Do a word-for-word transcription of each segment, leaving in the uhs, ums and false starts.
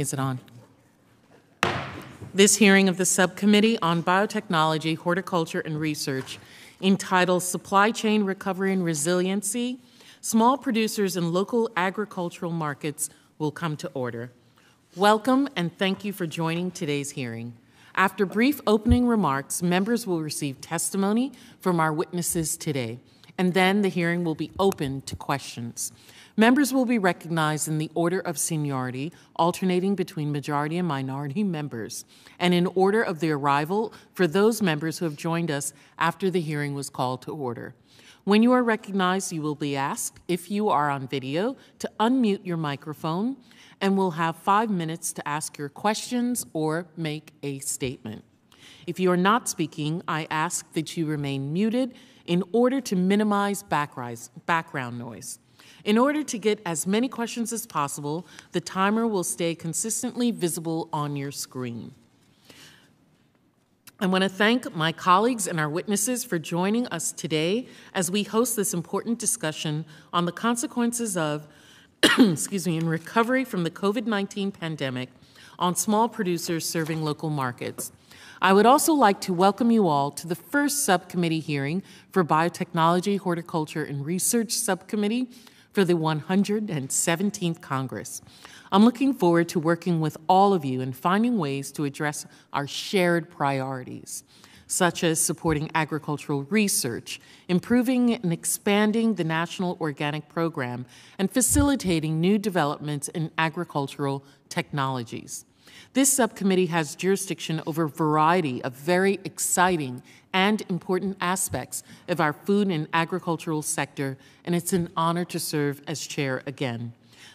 Is it on? This hearing of the Subcommittee on Biotechnology, Horticulture, and Research, entitled Supply Chain Recovery and Resiliency, Small Producers in Local Agricultural Markets, will come to order. Welcome and thank you for joining today's hearing. After brief opening remarks, members will receive testimony from our witnesses today, and then the hearing will be open to questions. Members will be recognized in the order of seniority, alternating between majority and minority members, and in order of their arrival for those members who have joined us after the hearing was called to order. When you are recognized, you will be asked, if you are on video, to unmute your microphone, and will have five minutes to ask your questions or make a statement. If you are not speaking, I ask that you remain muted in order to minimize background noise. In order to get as many questions as possible, the timer will stay consistently visible on your screen. I want to thank my colleagues and our witnesses for joining us today as we host this important discussion on the consequences of, excuse me, in recovery from the COVID nineteen pandemic on small producers serving local markets. I would also like to welcome you all to the first subcommittee hearing for Biotechnology, Horticulture, and Research Subcommittee for the one hundred seventeenth Congress. I'm looking forward to working with all of you and finding ways to address our shared priorities, such as supporting agricultural research, improving and expanding the National Organic Program, and facilitating new developments in agricultural technologies. This subcommittee has jurisdiction over a variety of very exciting and important aspects of our food and agricultural sector, and it's an honor to serve as chair again.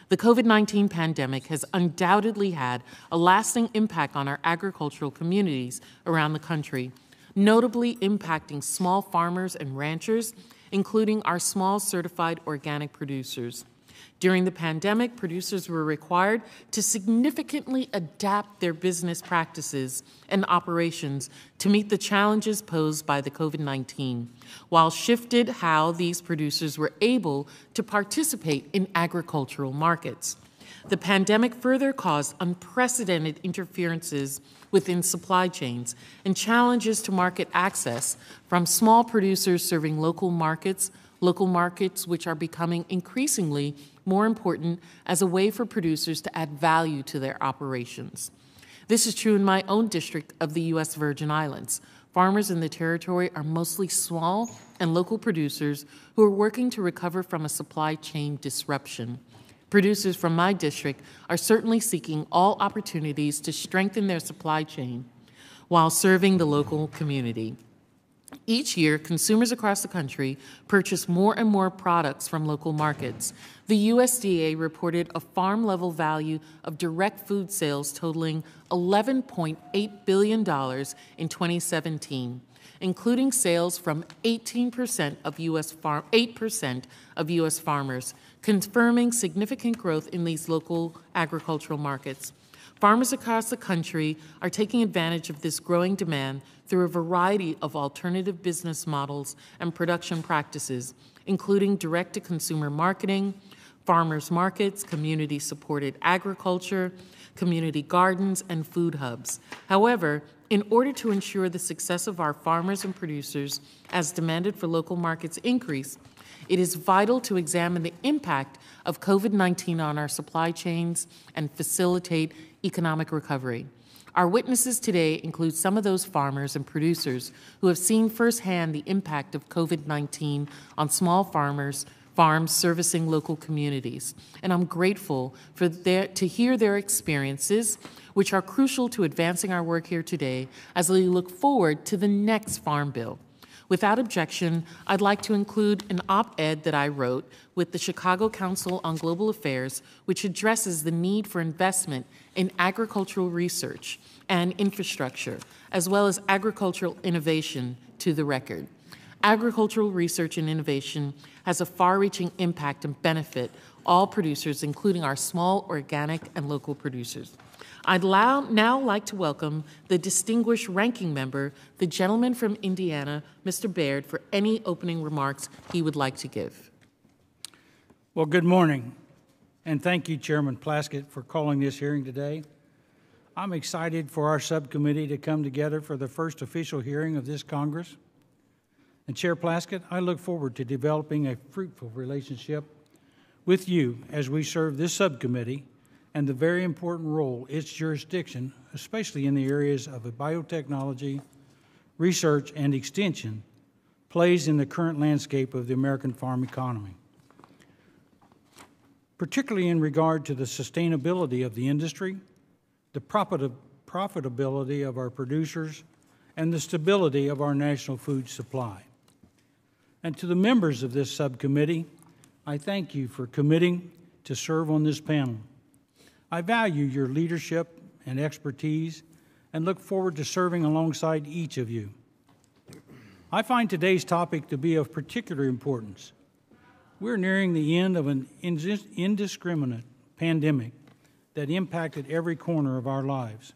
The COVID nineteen pandemic has undoubtedly had a lasting impact on our agricultural communities around the country, notably impacting small farmers and ranchers, including our small certified organic producers. During the pandemic, producers were required to significantly adapt their business practices and operations to meet the challenges posed by the COVID nineteen, while shifted how these producers were able to participate in agricultural markets. The pandemic further caused unprecedented interferences within supply chains and challenges to market access from small producers serving local markets, local markets which are becoming increasingly more important as a way for producers to add value to their operations. This is true in my own district of the U S Virgin Islands. Farmers in the territory are mostly small and local producers who are working to recover from a supply chain disruption. Producers from my district are certainly seeking all opportunities to strengthen their supply chain while serving the local community. Each year, consumers across the country purchase more and more products from local markets. The U S D A reported a farm-level value of direct food sales totaling eleven point eight billion dollars in twenty seventeen, including sales from eighteen percent of U S farm, eight percent of U S farmers, confirming significant growth in these local agricultural markets. Farmers across the country are taking advantage of this growing demand through a variety of alternative business models and production practices, including direct-to-consumer marketing, farmers markets, community-supported agriculture, community gardens, and food hubs. However, in order to ensure the success of our farmers and producers as demanded for local markets increase, it is vital to examine the impact of COVID nineteen on our supply chains and facilitate economic recovery. Our witnesses today include some of those farmers and producers who have seen firsthand the impact of COVID nineteen on small farmers, farms servicing local communities. And I'm grateful for their, to hear their experiences, which are crucial to advancing our work here today as we look forward to the next Farm Bill. Without objection, I'd like to include an op-ed that I wrote with the Chicago Council on Global Affairs, which addresses the need for investment in agricultural research and infrastructure, as well as agricultural innovation, to the record. Agricultural research and innovation has a far-reaching impact and benefit all producers, including our small, organic, and local producers. I'd now like to welcome the distinguished ranking member, the gentleman from Indiana, Mister Baird, for any opening remarks he would like to give. Well, good morning, and thank you, Chairman Plaskett, for calling this hearing today. I'm excited for our subcommittee to come together for the first official hearing of this Congress. And Chair Plaskett, I look forward to developing a fruitful relationship with you as we serve this subcommittee and the very important role its jurisdiction, especially in the areas of biotechnology, research, and extension, plays in the current landscape of the American farm economy, particularly in regard to the sustainability of the industry, the profitability of our producers, and the stability of our national food supply. And to the members of this subcommittee, I thank you for committing to serve on this panel. I value your leadership and expertise and look forward to serving alongside each of you. I find today's topic to be of particular importance. We're nearing the end of an indiscriminate pandemic that impacted every corner of our lives.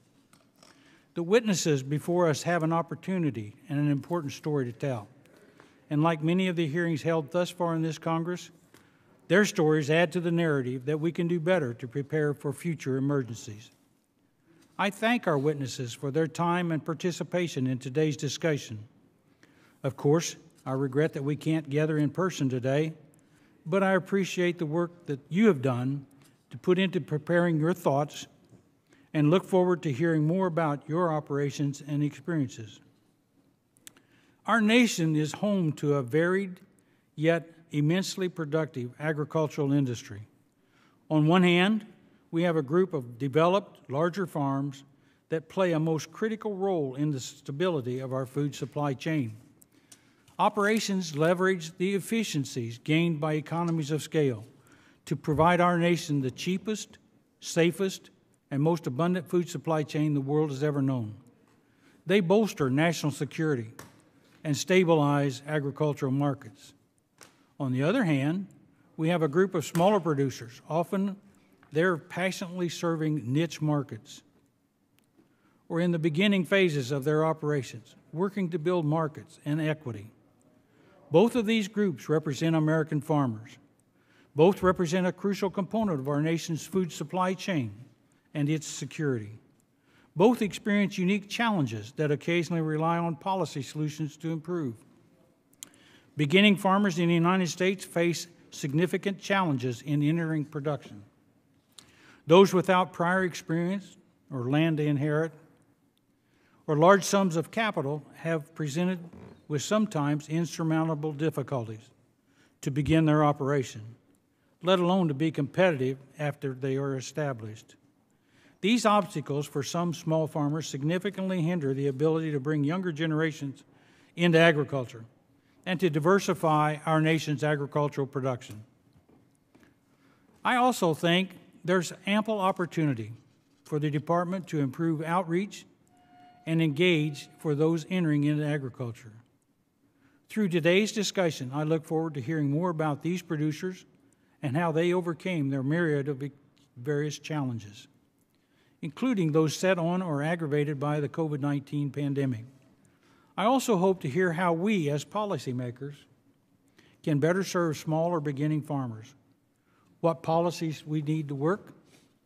The witnesses before us have an opportunity and an important story to tell. And like many of the hearings held thus far in this Congress, their stories add to the narrative that we can do better to prepare for future emergencies. I thank our witnesses for their time and participation in today's discussion. Of course, I regret that we can't gather in person today, but I appreciate the work that you have done to put into preparing your thoughts and look forward to hearing more about your operations and experiences. Our nation is home to a varied yet immensely productive agricultural industry. On one hand, we have a group of developed, larger farms that play a most critical role in the stability of our food supply chain. Operations leverage the efficiencies gained by economies of scale to provide our nation the cheapest, safest, and most abundant food supply chain the world has ever known. They bolster national security and stabilize agricultural markets. On the other hand, we have a group of smaller producers. Often they're passionately serving niche markets or in the beginning phases of their operations, working to build markets and equity. Both of these groups represent American farmers. Both represent a crucial component of our nation's food supply chain and its security. Both experience unique challenges that occasionally rely on policy solutions to improve. Beginning farmers in the United States face significant challenges in entering production. Those without prior experience or land to inherit or large sums of capital have presented with sometimes insurmountable difficulties to begin their operation, let alone to be competitive after they are established. These obstacles for some small farmers significantly hinder the ability to bring younger generations into agriculture and to diversify our nation's agricultural production. I also think there's ample opportunity for the department to improve outreach and engage for those entering into agriculture. Through today's discussion, I look forward to hearing more about these producers and how they overcame their myriad of various challenges, including those set on or aggravated by the COVID nineteen pandemic. I also hope to hear how we, as policymakers, can better serve small or beginning farmers, what policies we need to work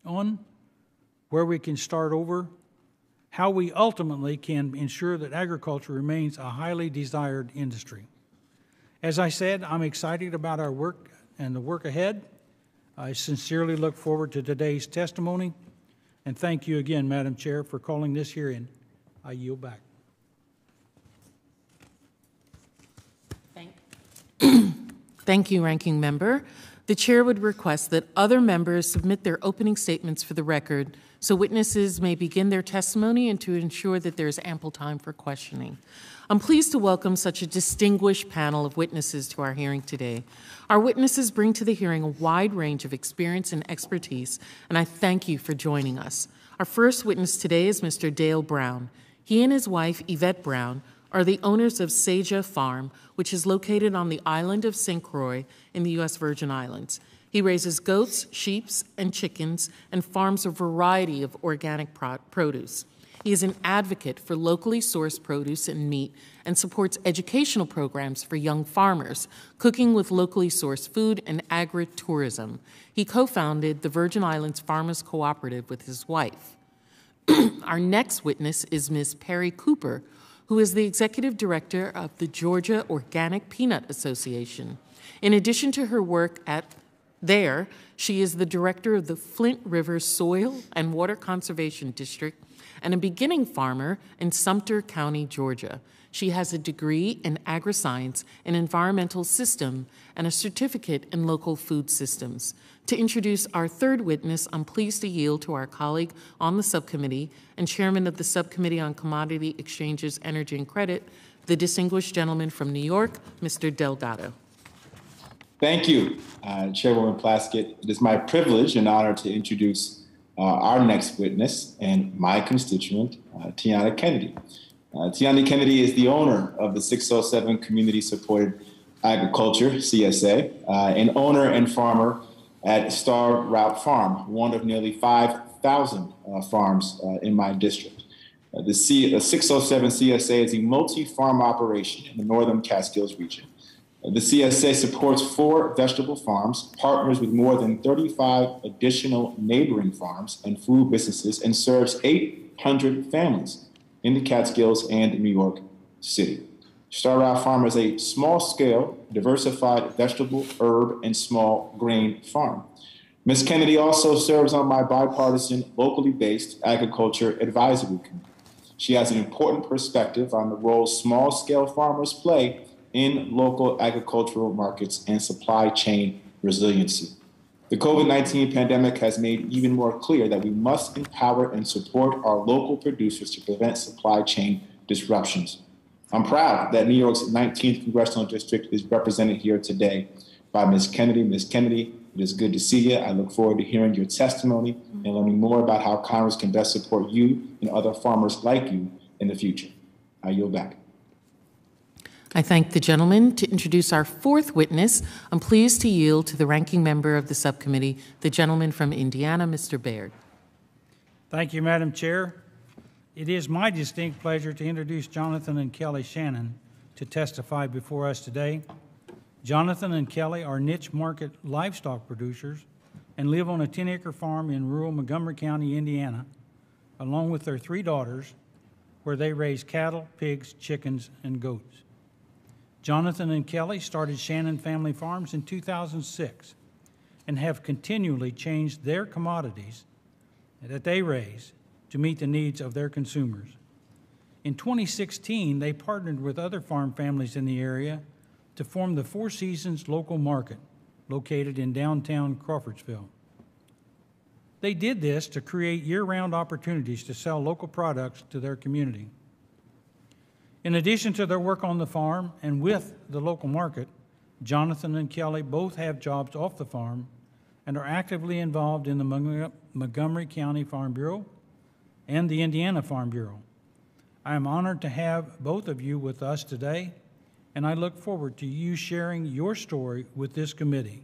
on, where we can start over, how we ultimately can ensure that agriculture remains a highly desired industry. As I said, I'm excited about our work and the work ahead. I sincerely look forward to today's testimony, and thank you again, Madam Chair, for calling this hearing. I yield back. Thank you, Ranking Member. The Chair would request that other members submit their opening statements for the record so witnesses may begin their testimony and to ensure that there is ample time for questioning. I'm pleased to welcome such a distinguished panel of witnesses to our hearing today. Our witnesses bring to the hearing a wide range of experience and expertise, and I thank you for joining us. Our first witness today is Mister Dale Brown. He and his wife, Yvette Brown, are the owners of Sejah Farm, which is located on the island of Saint Croix in the U S Virgin Islands. He raises goats, sheep, and chickens and farms a variety of organic produce. He is an advocate for locally sourced produce and meat and supports educational programs for young farmers, cooking with locally sourced food, and agritourism. He co-founded the Virgin Islands Farmers Cooperative with his wife. Our next witness is Miz Perry Cooper, who is the Executive Director of the Georgia Organic Peanut Association. In addition to her work at there, she is the Director of the Flint River Soil and Water Conservation District and a beginning farmer in Sumter County, Georgia. She has a degree in agriscience and environmental system and a certificate in local food systems. To introduce our third witness, I'm pleased to yield to our colleague on the subcommittee and chairman of the Subcommittee on Commodity Exchanges, Energy and Credit, the distinguished gentleman from New York, Mister Delgado. Thank you, uh, Chairwoman Plaskett. It is my privilege and honor to introduce uh, our next witness and my constituent, uh, Tiana Kennedy. Uh, Tiana Kennedy is the owner of the six oh seven Community Supported Agriculture, C S A, uh, and owner and farmer at Star Route Farm, one of nearly five thousand uh, farms uh, in my district. Uh, the, C the six oh seven C S A is a multi-farm operation in the Northern Catskills region. Uh, the C S A supports four vegetable farms, partners with more than thirty-five additional neighboring farms and food businesses, and serves eight hundred families in the Catskills and New York City. Star Route Farm is a small-scale, diversified vegetable, herb, and small grain farm. Miz Kennedy also serves on my bipartisan, locally-based agriculture advisory committee. She has an important perspective on the role small-scale farmers play in local agricultural markets and supply chain resiliency. The COVID nineteen pandemic has made even more clear that we must empower and support our local producers to prevent supply chain disruptions. I'm proud that New York's nineteenth Congressional District is represented here today by Miz Kennedy. Miz Kennedy, it is good to see you. I look forward to hearing your testimony and learning more about how Congress can best support you and other farmers like you in the future. I yield back. I thank the gentleman. To introduce our fourth witness, I'm pleased to yield to the ranking member of the subcommittee, the gentleman from Indiana, Mister Baird. Thank you, Madam Chair. It is my distinct pleasure to introduce Jonathan and Kelly Shannon to testify before us today. Jonathan and Kelly are niche market livestock producers and live on a ten acre farm in rural Montgomery County, Indiana, along with their three daughters, where they raise cattle, pigs, chickens, and goats. Jonathan and Kelly started Shannon Family Farms in two thousand six and have continually changed their commodities that they raise to meet the needs of their consumers. In twenty sixteen, they partnered with other farm families in the area to form the Four Seasons Local Market, located in downtown Crawfordsville. They did this to create year-round opportunities to sell local products to their community. In addition to their work on the farm and with the local market, Jonathan and Kelly both have jobs off the farm and are actively involved in the Montgomery County Farm Bureau and the Indiana Farm Bureau. I am honored to have both of you with us today, and I look forward to you sharing your story with this committee.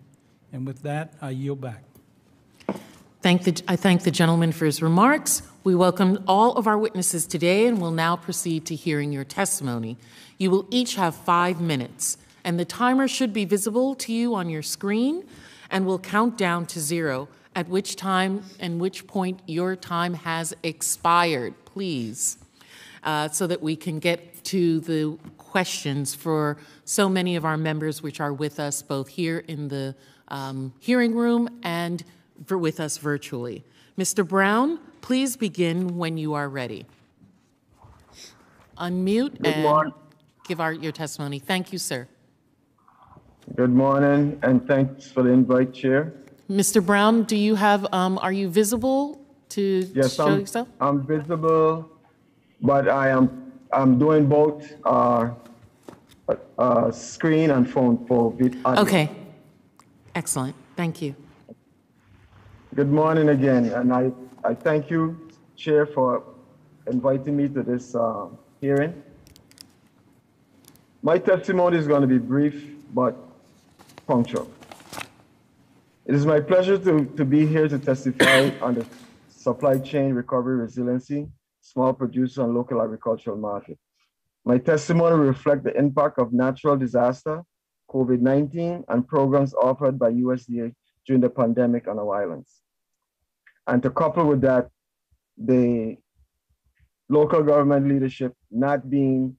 And with that, I yield back. Thank the, I thank the gentleman for his remarks. We welcome all of our witnesses today and will now proceed to hearing your testimony. You will each have five minutes, and the timer should be visible to you on your screen and will count down to zero, at which time and which point your time has expired, please, uh, so that we can get to the questions for so many of our members which are with us both here in the um, hearing room and for with us virtually. Mister Brown, please begin when you are ready. Unmute Good and morning. give our, your testimony. Thank you, sir. Good morning, and thanks for the invite, Chair. Mister Brown, do you have, um, are you visible to, yes, to show I'm, yourself? I'm visible, but I am, I'm doing both uh, uh, screen and phone for video. Okay, excellent, thank you. Good morning again, and I, I thank you, Chair, for inviting me to this uh, hearing. My testimony is going to be brief, but punctual. It is my pleasure to, to be here to testify on the supply chain recovery resiliency, small producer and local agricultural market. My testimony will reflect the impact of natural disaster, COVID nineteen, and programs offered by U S D A during the pandemic on our islands. And to couple with that, the local government leadership not being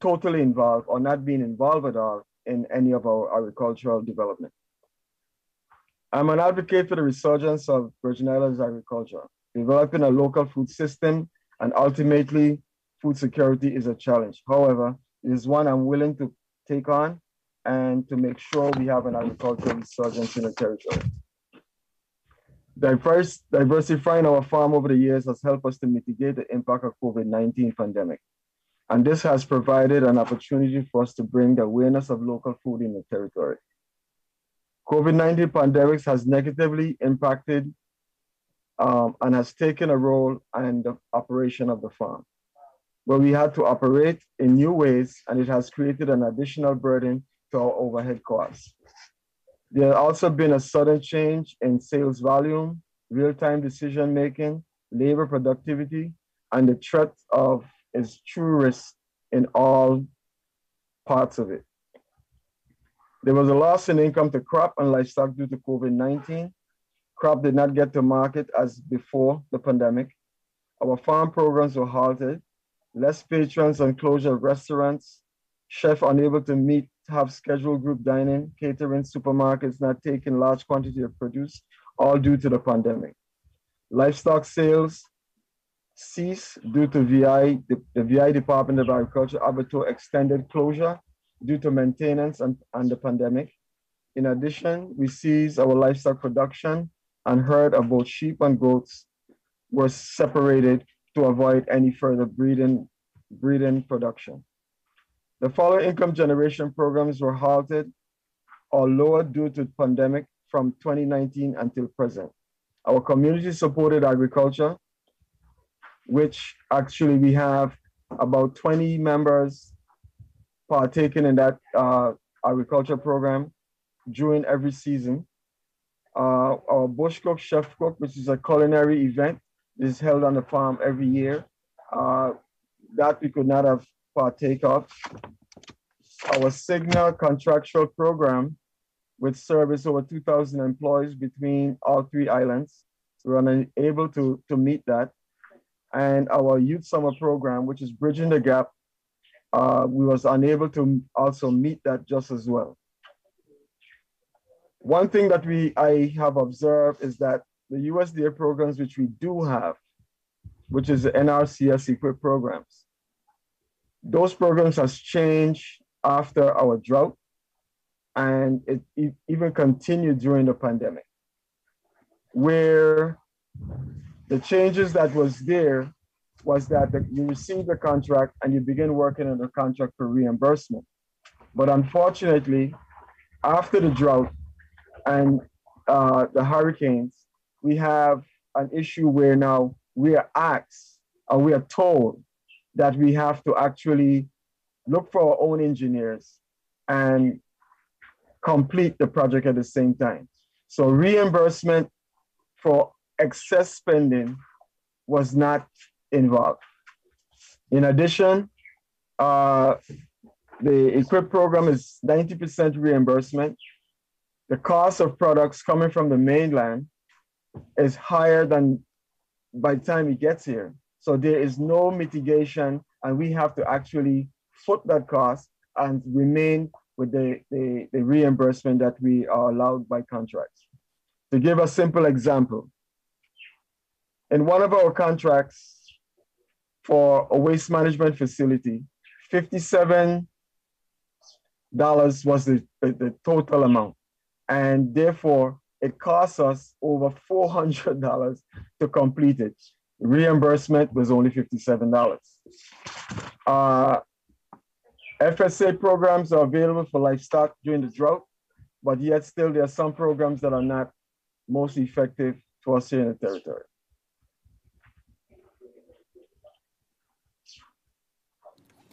totally involved or not being involved at all in any of our agricultural development. I'm an advocate for the resurgence of Virgin Islands agriculture. Developing a local food system and ultimately food security is a challenge. However, it is one I'm willing to take on and to make sure we have an agricultural resurgence in the territory. Diverse, diversifying our farm over the years has helped us to mitigate the impact of COVID nineteen pandemic. And this has provided an opportunity for us to bring the awareness of local food in the territory. COVID nineteen pandemics has negatively impacted um, and has taken a role in the operation of the farm, where we had to operate in new ways, and it has created an additional burden to our overhead costs. There has also been a sudden change in sales volume, real-time decision-making, labor productivity, and the threat of its true risk in all parts of it. There was a loss in income to crop and livestock due to COVID nineteen. Crop did not get to market as before the pandemic. Our farm programs were halted. Less patrons and closure of restaurants. Chefs unable to meet, have scheduled group dining, catering, supermarkets not taking large quantity of produce, all due to the pandemic. Livestock sales cease due to V I, the, the V I Department of Agriculture Abattoir extended closure due to maintenance and, and the pandemic. In addition, we cease our livestock production and herd of both sheep and goats were separated to avoid any further breeding, breeding production. The following income generation programs were halted or lowered due to the pandemic from twenty nineteen until present. Our community supported agriculture, which actually we have about twenty members partaking in that uh, agriculture program during every season. Uh, our Bush Cook, Chef Cook, which is a culinary event, is held on the farm every year. Uh, that we could not have partake of. Our Signal contractual program, which serves over two thousand employees between all three islands. So we're unable to, to meet that. And our youth summer program, which is Bridging the Gap, uh, we was unable to also meet that just as well. One thing that we I have observed is that the U S D A programs which we do have, which is the N R C S equip programs, those programs has changed after our drought, and it, it even continued during the pandemic, where the changes that was there was that the, you receive the contract and you begin working on the contract for reimbursement. But unfortunately, after the drought and uh, the hurricanes, we have an issue where now we are asked and we are told that we have to actually look for our own engineers and complete the project at the same time. So reimbursement for excess spending was not involved. In addition, uh, the equip program is ninety percent reimbursement. The cost of products coming from the mainland is higher than by the time it gets here. So there is no mitigation, and we have to actually foot that cost and remain with the, the, the reimbursement that we are allowed by contracts. To give a simple example, in one of our contracts for a waste management facility, fifty-seven dollars was the, the, the total amount, and therefore it costs us over four hundred dollars to complete it. Reimbursement was only fifty-seven dollars. Uh, F S A programs are available for livestock during the drought, but yet still there are some programs that are not most effective to us here in the territory.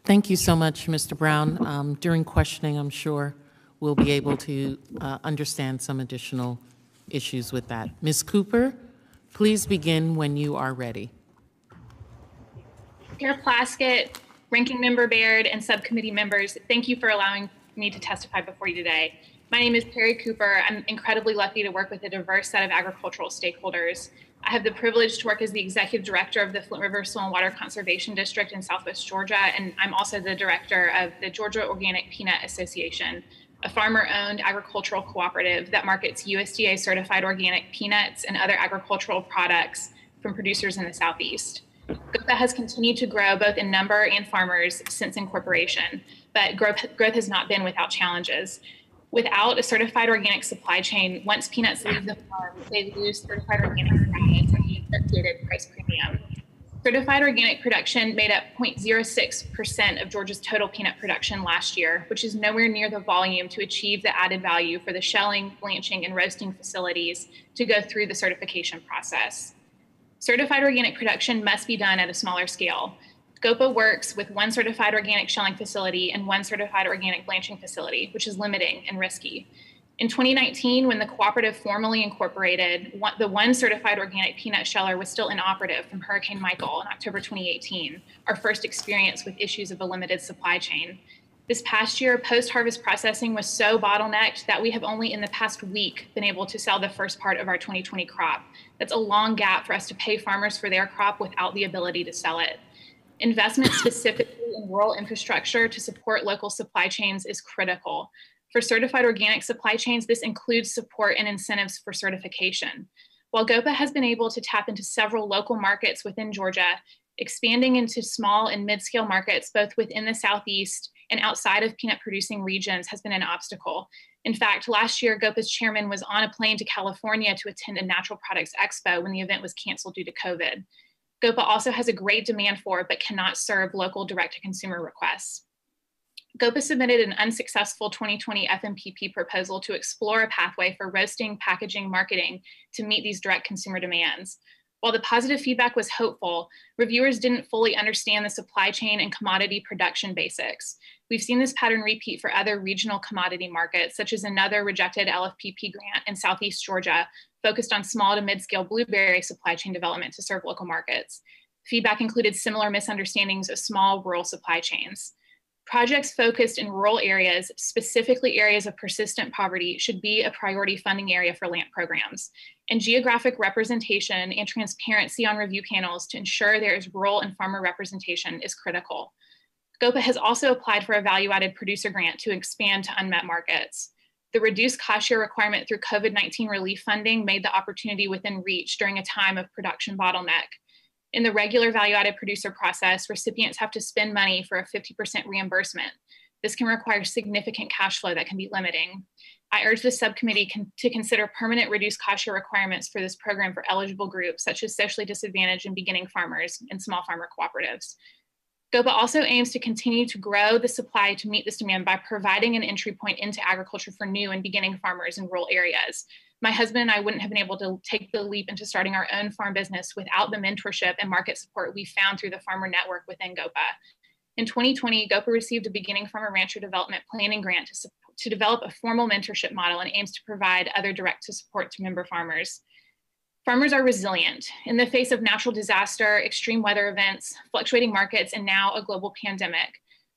Thank you so much, Mister Brown. Um, during questioning, I'm sure we'll be able to uh, understand some additional issues with that. Miz Cooper, please begin when you are ready. Chair Plaskett, Ranking Member Baird, and subcommittee members, thank you for allowing me to testify before you today. My name is Perry Cooper. I'm incredibly lucky to work with a diverse set of agricultural stakeholders. I have the privilege to work as the executive director of the Flint River Soil and Water Conservation District in Southwest Georgia, and I'm also the director of the Georgia Organic Peanut Association, a farmer-owned agricultural cooperative that markets U S D A-certified organic peanuts and other agricultural products from producers in the Southeast. GOPA has continued to grow both in number and farmers since incorporation, but growth, growth has not been without challenges. Without a certified organic supply chain, once peanuts leave the farm, they lose certified organic status and the associated price premium. Certified organic production made up zero point zero six percent of Georgia's total peanut production last year, which is nowhere near the volume to achieve the added value for the shelling, blanching, and roasting facilities to go through the certification process. Certified organic production must be done at a smaller scale. GOPA works with one certified organic shelling facility and one certified organic blanching facility, which is limiting and risky. In twenty nineteen, when the cooperative formally incorporated, the one certified organic peanut sheller was still inoperative from Hurricane Michael in October twenty eighteen, our first experience with issues of a limited supply chain. This past year, post-harvest processing was so bottlenecked that we have only in the past week been able to sell the first part of our twenty twenty crop. That's a long gap for us to pay farmers for their crop without the ability to sell it. Investment specifically in rural infrastructure to support local supply chains is critical. For certified organic supply chains, this includes support and incentives for certification. While GOPA has been able to tap into several local markets within Georgia, expanding into small and mid-scale markets, both within the Southeast and outside of peanut producing regions, has been an obstacle. In fact, last year, GOPA's chairman was on a plane to California to attend a natural products expo when the event was canceled due to COVID. GOPA also has a great demand for, but cannot serve, local direct-to-consumer requests. GOPA submitted an unsuccessful twenty twenty F M P P proposal to explore a pathway for roasting, packaging, marketing to meet these direct consumer demands. While the positive feedback was hopeful, reviewers didn't fully understand the supply chain and commodity production basics. We've seen this pattern repeat for other regional commodity markets, such as another rejected L F P P grant in Southeast Georgia, focused on small to mid-scale blueberry supply chain development to serve local markets. Feedback included similar misunderstandings of small rural supply chains. Projects focused in rural areas, specifically areas of persistent poverty, should be a priority funding area for LAMP programs. And geographic representation and transparency on review panels to ensure there is rural and farmer representation is critical. GOPA has also applied for a value-added producer grant to expand to unmet markets. The reduced cost share requirement through COVID nineteen relief funding made the opportunity within reach during a time of production bottleneck. In the regular value-added producer process, recipients have to spend money for a fifty percent reimbursement. This can require significant cash flow that can be limiting. I urge the subcommittee con- to consider permanent reduced cost share requirements for this program for eligible groups, such as socially disadvantaged and beginning farmers and small farmer cooperatives. GOPA also aims to continue to grow the supply to meet this demand by providing an entry point into agriculture for new and beginning farmers in rural areas. My husband and I wouldn't have been able to take the leap into starting our own farm business without the mentorship and market support we found through the farmer network within GOPA. In twenty twenty, GOPA received a Beginning Farmer Rancher Development Planning Grant to, to develop a formal mentorship model and aims to provide other direct support to member farmers. Farmers are resilient. In the face of natural disaster, extreme weather events, fluctuating markets, and now a global pandemic,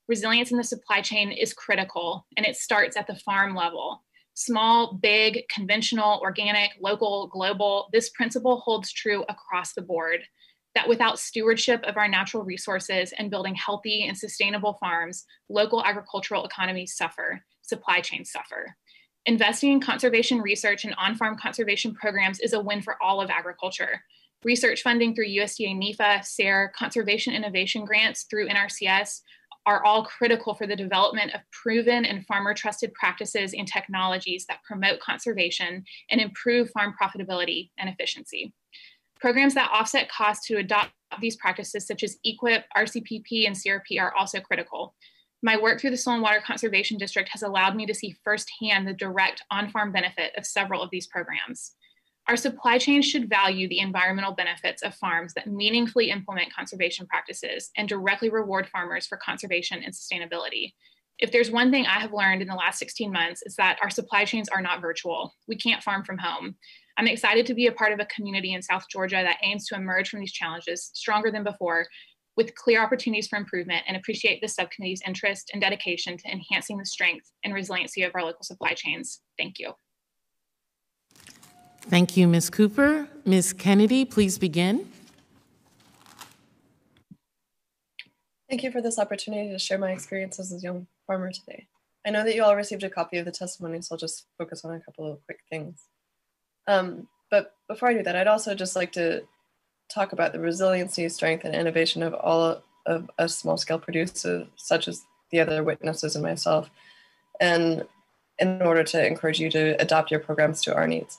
resilience in the supply chain is critical, and it starts at the farm level. Small, big, conventional, organic, local, global, this principle holds true across the board, that without stewardship of our natural resources and building healthy and sustainable farms, local agricultural economies suffer, supply chains suffer. Investing in conservation research and on-farm conservation programs is a win for all of agriculture. Research funding through U S D A NEPA, SARE, conservation innovation grants through N R C S are all critical for the development of proven and farmer-trusted practices and technologies that promote conservation and improve farm profitability and efficiency. Programs that offset costs to adopt these practices, such as equip, R C P P, and C R P, are also critical. My work through the Soil and Water Conservation District has allowed me to see firsthand the direct on-farm benefit of several of these programs. Our supply chain should value the environmental benefits of farms that meaningfully implement conservation practices and directly reward farmers for conservation and sustainability. If there's one thing I have learned in the last sixteen months, it's that our supply chains are not virtual. We can't farm from home. I'm excited to be a part of a community in South Georgia that aims to emerge from these challenges stronger than before, with clear opportunities for improvement, and appreciate the subcommittee's interest and dedication to enhancing the strength and resiliency of our local supply chains. Thank you. Thank you, Miz Cooper. Miz Kennedy, please begin. Thank you for this opportunity to share my experiences as a young farmer today. I know that you all received a copy of the testimony, so I'll just focus on a couple of quick things. Um, but before I do that, I'd also just like to talk about the resiliency, strength, and innovation of all of us small-scale producers, such as the other witnesses and myself, and in order to encourage you to adapt your programs to our needs.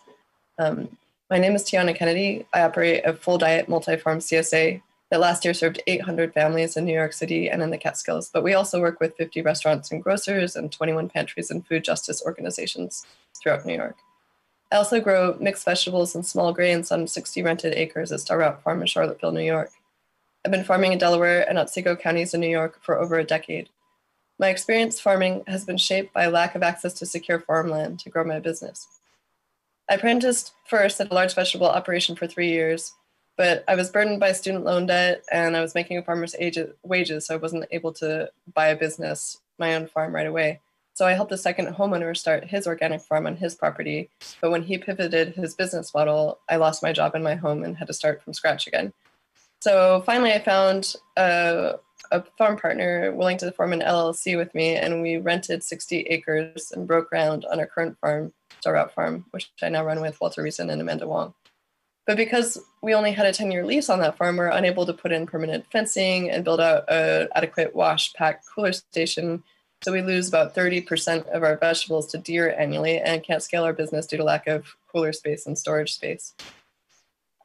Um, my name is Tiana Kennedy. I operate a full-diet multi-farm C S A that last year served eight hundred families in New York City and in the Catskills, but we also work with fifty restaurants and grocers and twenty-one pantries and food justice organizations throughout New York. I also grow mixed vegetables and small grains on sixty rented acres at Star Route Farm in Charlottesville, New York. I've been farming in Delaware and Otsego counties in New York for over a decade. My experience farming has been shaped by lack of access to secure farmland to grow my business. I apprenticed first at a large vegetable operation for three years, but I was burdened by student loan debt and I was making a farmer's wages, so I wasn't able to buy a business, my own farm right away. So I helped a second homeowner start his organic farm on his property, but when he pivoted his business model, I lost my job and my home and had to start from scratch again. So finally I found a, a farm partner willing to form an L L C with me, and we rented sixty acres and broke ground on our current farm, Star Route Farm, which I now run with Walter Reason and Amanda Wong. But because we only had a ten-year lease on that farm, we were unable to put in permanent fencing and build out an adequate wash, pack, cooler station. So we lose about thirty percent of our vegetables to deer annually and can't scale our business due to lack of cooler space and storage space.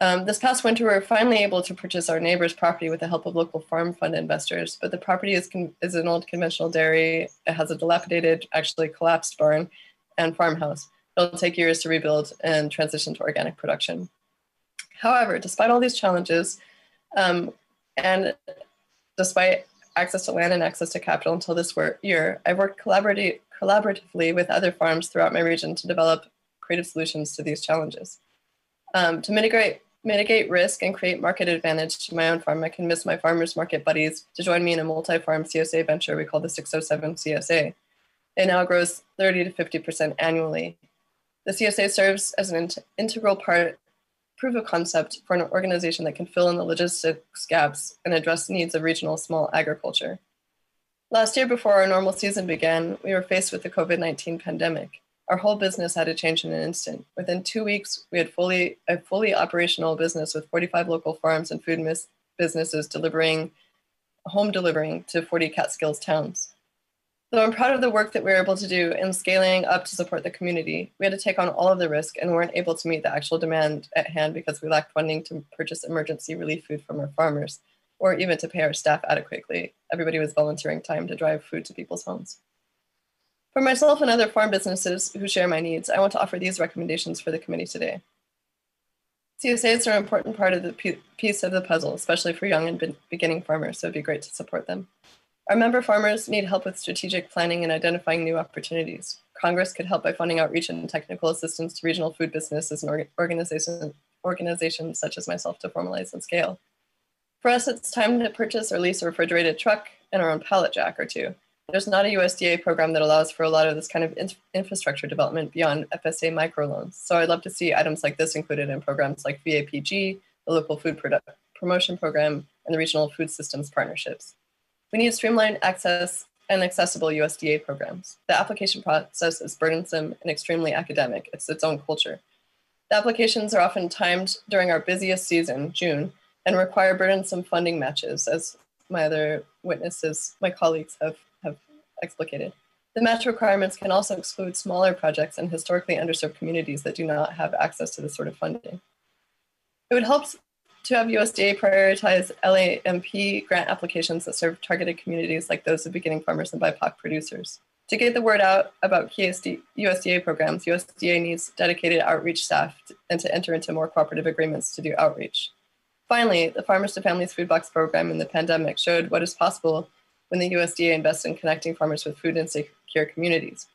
Um, this past winter, we were finally able to purchase our neighbor's property with the help of local farm fund investors, but the property is, is an old conventional dairy. It has a dilapidated, actually collapsed barn and farmhouse. It'll take years to rebuild and transition to organic production. However, despite all these challenges, um, and despite access to land and access to capital until this year, I've worked collaborative, collaboratively with other farms throughout my region to develop creative solutions to these challenges. Um, to mitigate, mitigate risk and create market advantage to my own farm, I convinced my farmers market buddies to join me in a multi-farm C S A venture we call the six oh seven C S A. It now grows thirty to fifty percent annually. The C S A serves as an int- integral part proof of concept for an organization that can fill in the logistics gaps and address the needs of regional small agriculture. Last year, before our normal season began, we were faced with the COVID nineteen pandemic. Our whole business had to change in an instant. Within two weeks, we had fully, a fully operational business with forty-five local farms and food businesses delivering, home delivering to forty Catskills towns. So I'm proud of the work that we were able to do in scaling up to support the community. We had to take on all of the risk and weren't able to meet the actual demand at hand because we lacked funding to purchase emergency relief food from our farmers or even to pay our staff adequately. Everybody was volunteering time to drive food to people's homes. For myself and other farm businesses who share my needs, I want to offer these recommendations for the committee today. C S As are an important part of the piece of the puzzle, especially for young and beginning farmers, so it'd be great to support them. Our member farmers need help with strategic planning and identifying new opportunities. Congress could help by funding outreach and technical assistance to regional food businesses and organizations, organizations such as myself to formalize and scale. For us, it's time to purchase or lease a refrigerated truck and our own pallet jack or two. There's not a U S D A program that allows for a lot of this kind of in infrastructure development beyond F S A microloans. So I'd love to see items like this included in programs like V A P G, the Local Food Product Promotion Program, and the Regional Food Systems Partnerships. We need streamlined access and accessible U S D A programs. The application process is burdensome and extremely academic. It's its own culture. The applications are often timed during our busiest season, June, and require burdensome funding matches, as my other witnesses, my colleagues have, have explicated. The match requirements can also exclude smaller projects and historically underserved communities that do not have access to this sort of funding. It would help to have U S D A prioritize L A M P grant applications that serve targeted communities like those of beginning farmers and B I P O C producers. To get the word out about U S D A programs, U S D A needs dedicated outreach staff and to enter into more cooperative agreements to do outreach. Finally, the Farmers to Families Food Box program in the pandemic showed what is possible when the U S D A invests in connecting farmers with food insecure communities.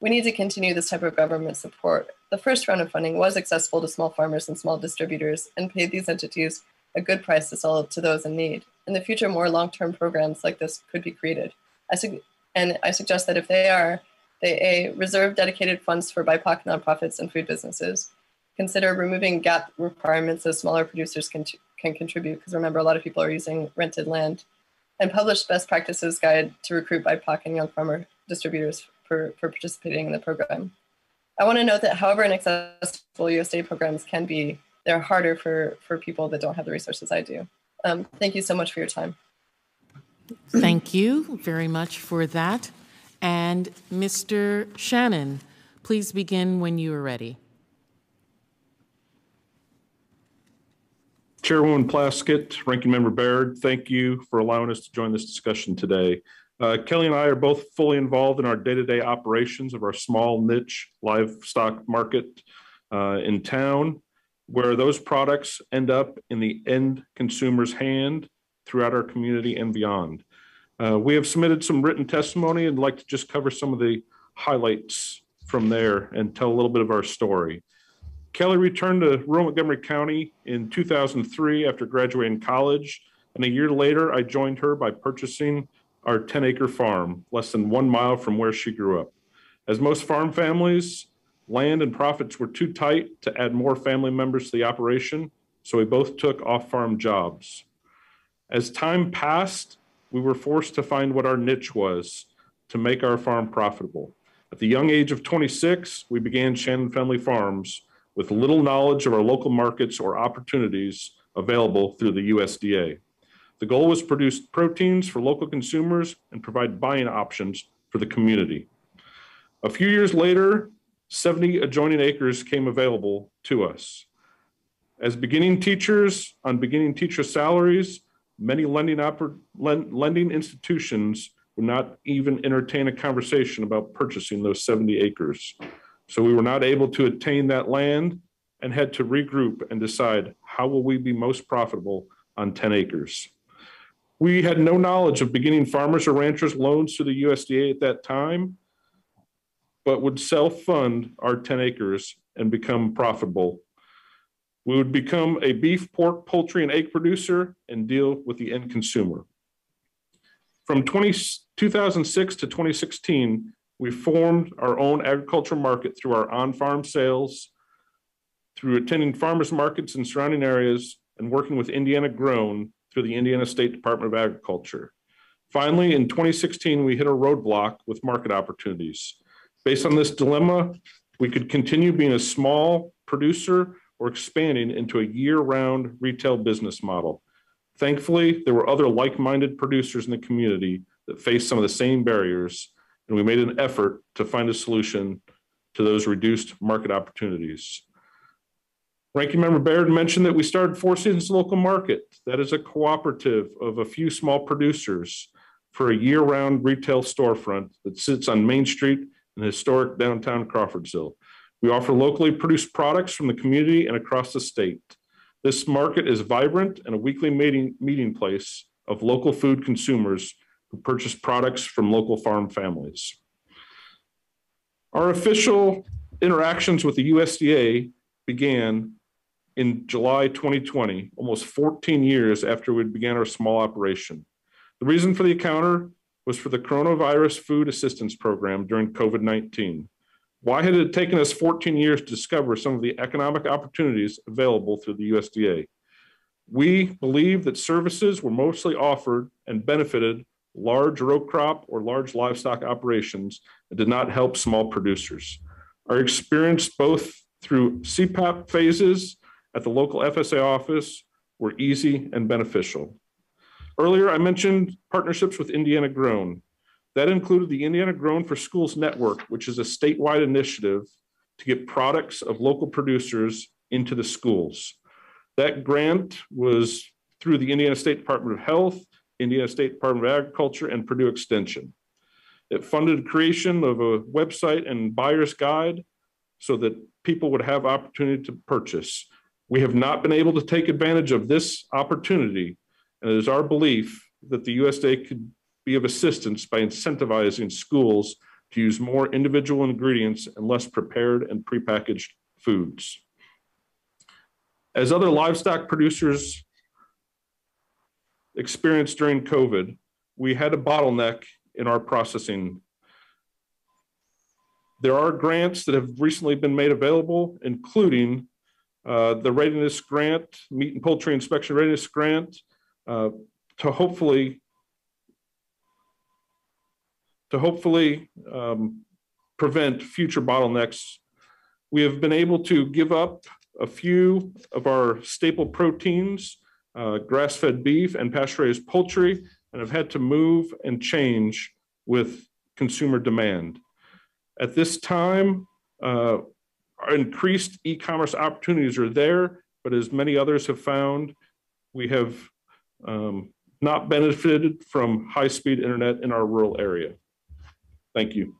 We need to continue this type of government support. The first round of funding was accessible to small farmers and small distributors and paid these entities a good price to sell to those in need. in the future, more long-term programs like this could be created. I su and I suggest that if they are, they A, reserve dedicated funds for B I P O C nonprofits and food businesses, consider removing gap requirements so smaller producers can, can contribute, because remember, a lot of people are using rented land, and publish best practices guide to recruit B I P O C and young farmer distributors for, for participating in the program. I wanna note that however inaccessible U S D A programs can be, they're harder for, for people that don't have the resources I do. Um, thank you so much for your time. Thank you very much for that. And Mister Shannon, please begin when you are ready. Chairwoman Plaskett, Ranking Member Baird, thank you for allowing us to join this discussion today. Uh, Kelly and I are both fully involved in our day-to-day operations of our small niche livestock market uh, in town, where those products end up in the end consumer's hand throughout our community and beyond. Uh, we have submitted some written testimony and like to just cover some of the highlights from there and tell a little bit of our story. Kelly returned to rural Montgomery County in two thousand three after graduating college, and a year later I joined her by purchasing our ten acre farm less than one mile from where she grew up. As most farm families, land and profits were too tight to add more family members to the operation, so we both took off-farm jobs. As time passed, we were forced to find what our niche was to make our farm profitable. At the young age of twenty-six, we began Shannon Family Farms with little knowledge of our local markets or opportunities available through the U S D A. The goal was to produce proteins for local consumers and provide buying options for the community. A few years later, seventy adjoining acres came available to us. As beginning teachers on beginning teacher salaries, many lending, oper lend lending institutions would not even entertain a conversation about purchasing those seventy acres. So we were not able to attain that land and had to regroup and decide how will we be most profitable on ten acres. We had no knowledge of beginning farmers or ranchers loans to the U S D A at that time, but would self-fund our ten acres and become profitable. We would become a beef, pork, poultry, and egg producer and deal with the end consumer. From two thousand six to twenty sixteen, we formed our own agricultural market through our on-farm sales, through attending farmers markets in surrounding areas, and working with Indiana Grown through the Indiana State Department of Agriculture. Finally, in twenty sixteen, we hit a roadblock with market opportunities. Based on this dilemma, we could continue being a small producer or expanding into a year-round retail business model. Thankfully, there were other like-minded producers in the community that faced some of the same barriers, and we made an effort to find a solution to those reduced market opportunities. Ranking Member Baird mentioned that we started Four Seasons Local Market. That is a cooperative of a few small producers for a year-round retail storefront that sits on Main Street in historic downtown Crawfordsville. We offer locally produced products from the community and across the state. This market is vibrant and a weekly meeting, meeting place of local food consumers who purchase products from local farm families. Our official interactions with the U S D A began in July twenty twenty, almost fourteen years after we began our small operation. The reason for the encounter was for the Coronavirus Food Assistance Program during COVID nineteen. Why had it taken us fourteen years to discover some of the economic opportunities available through the U S D A? We believe that services were mostly offered and benefited large row crop or large livestock operations and did not help small producers. Our experience both through C PAP phases at the local F S A office were easy and beneficial. Earlier, I mentioned partnerships with Indiana Grown. That included the Indiana Grown for Schools Network, which is a statewide initiative to get products of local producers into the schools. That grant was through the Indiana State Department of Health, Indiana State Department of Agriculture, and Purdue Extension. It funded creation of a website and buyer's guide so that people would have opportunity to purchase. We have not been able to take advantage of this opportunity, and it is our belief that the U S D A could be of assistance by incentivizing schools to use more individual ingredients and less prepared and prepackaged foods. As other livestock producers experienced during COVID, we had a bottleneck in our processing. There are grants that have recently been made available, including uh, the readiness grant, meat and poultry inspection readiness grant, uh, to hopefully to hopefully um, prevent future bottlenecks. We have been able to give up a few of our staple proteins, uh, grass-fed beef and pasture-raised poultry, and have had to move and change with consumer demand. At this time, uh, our increased e-commerce opportunities are there, but as many others have found, we have um, not benefited from high-speed internet in our rural area. Thank you.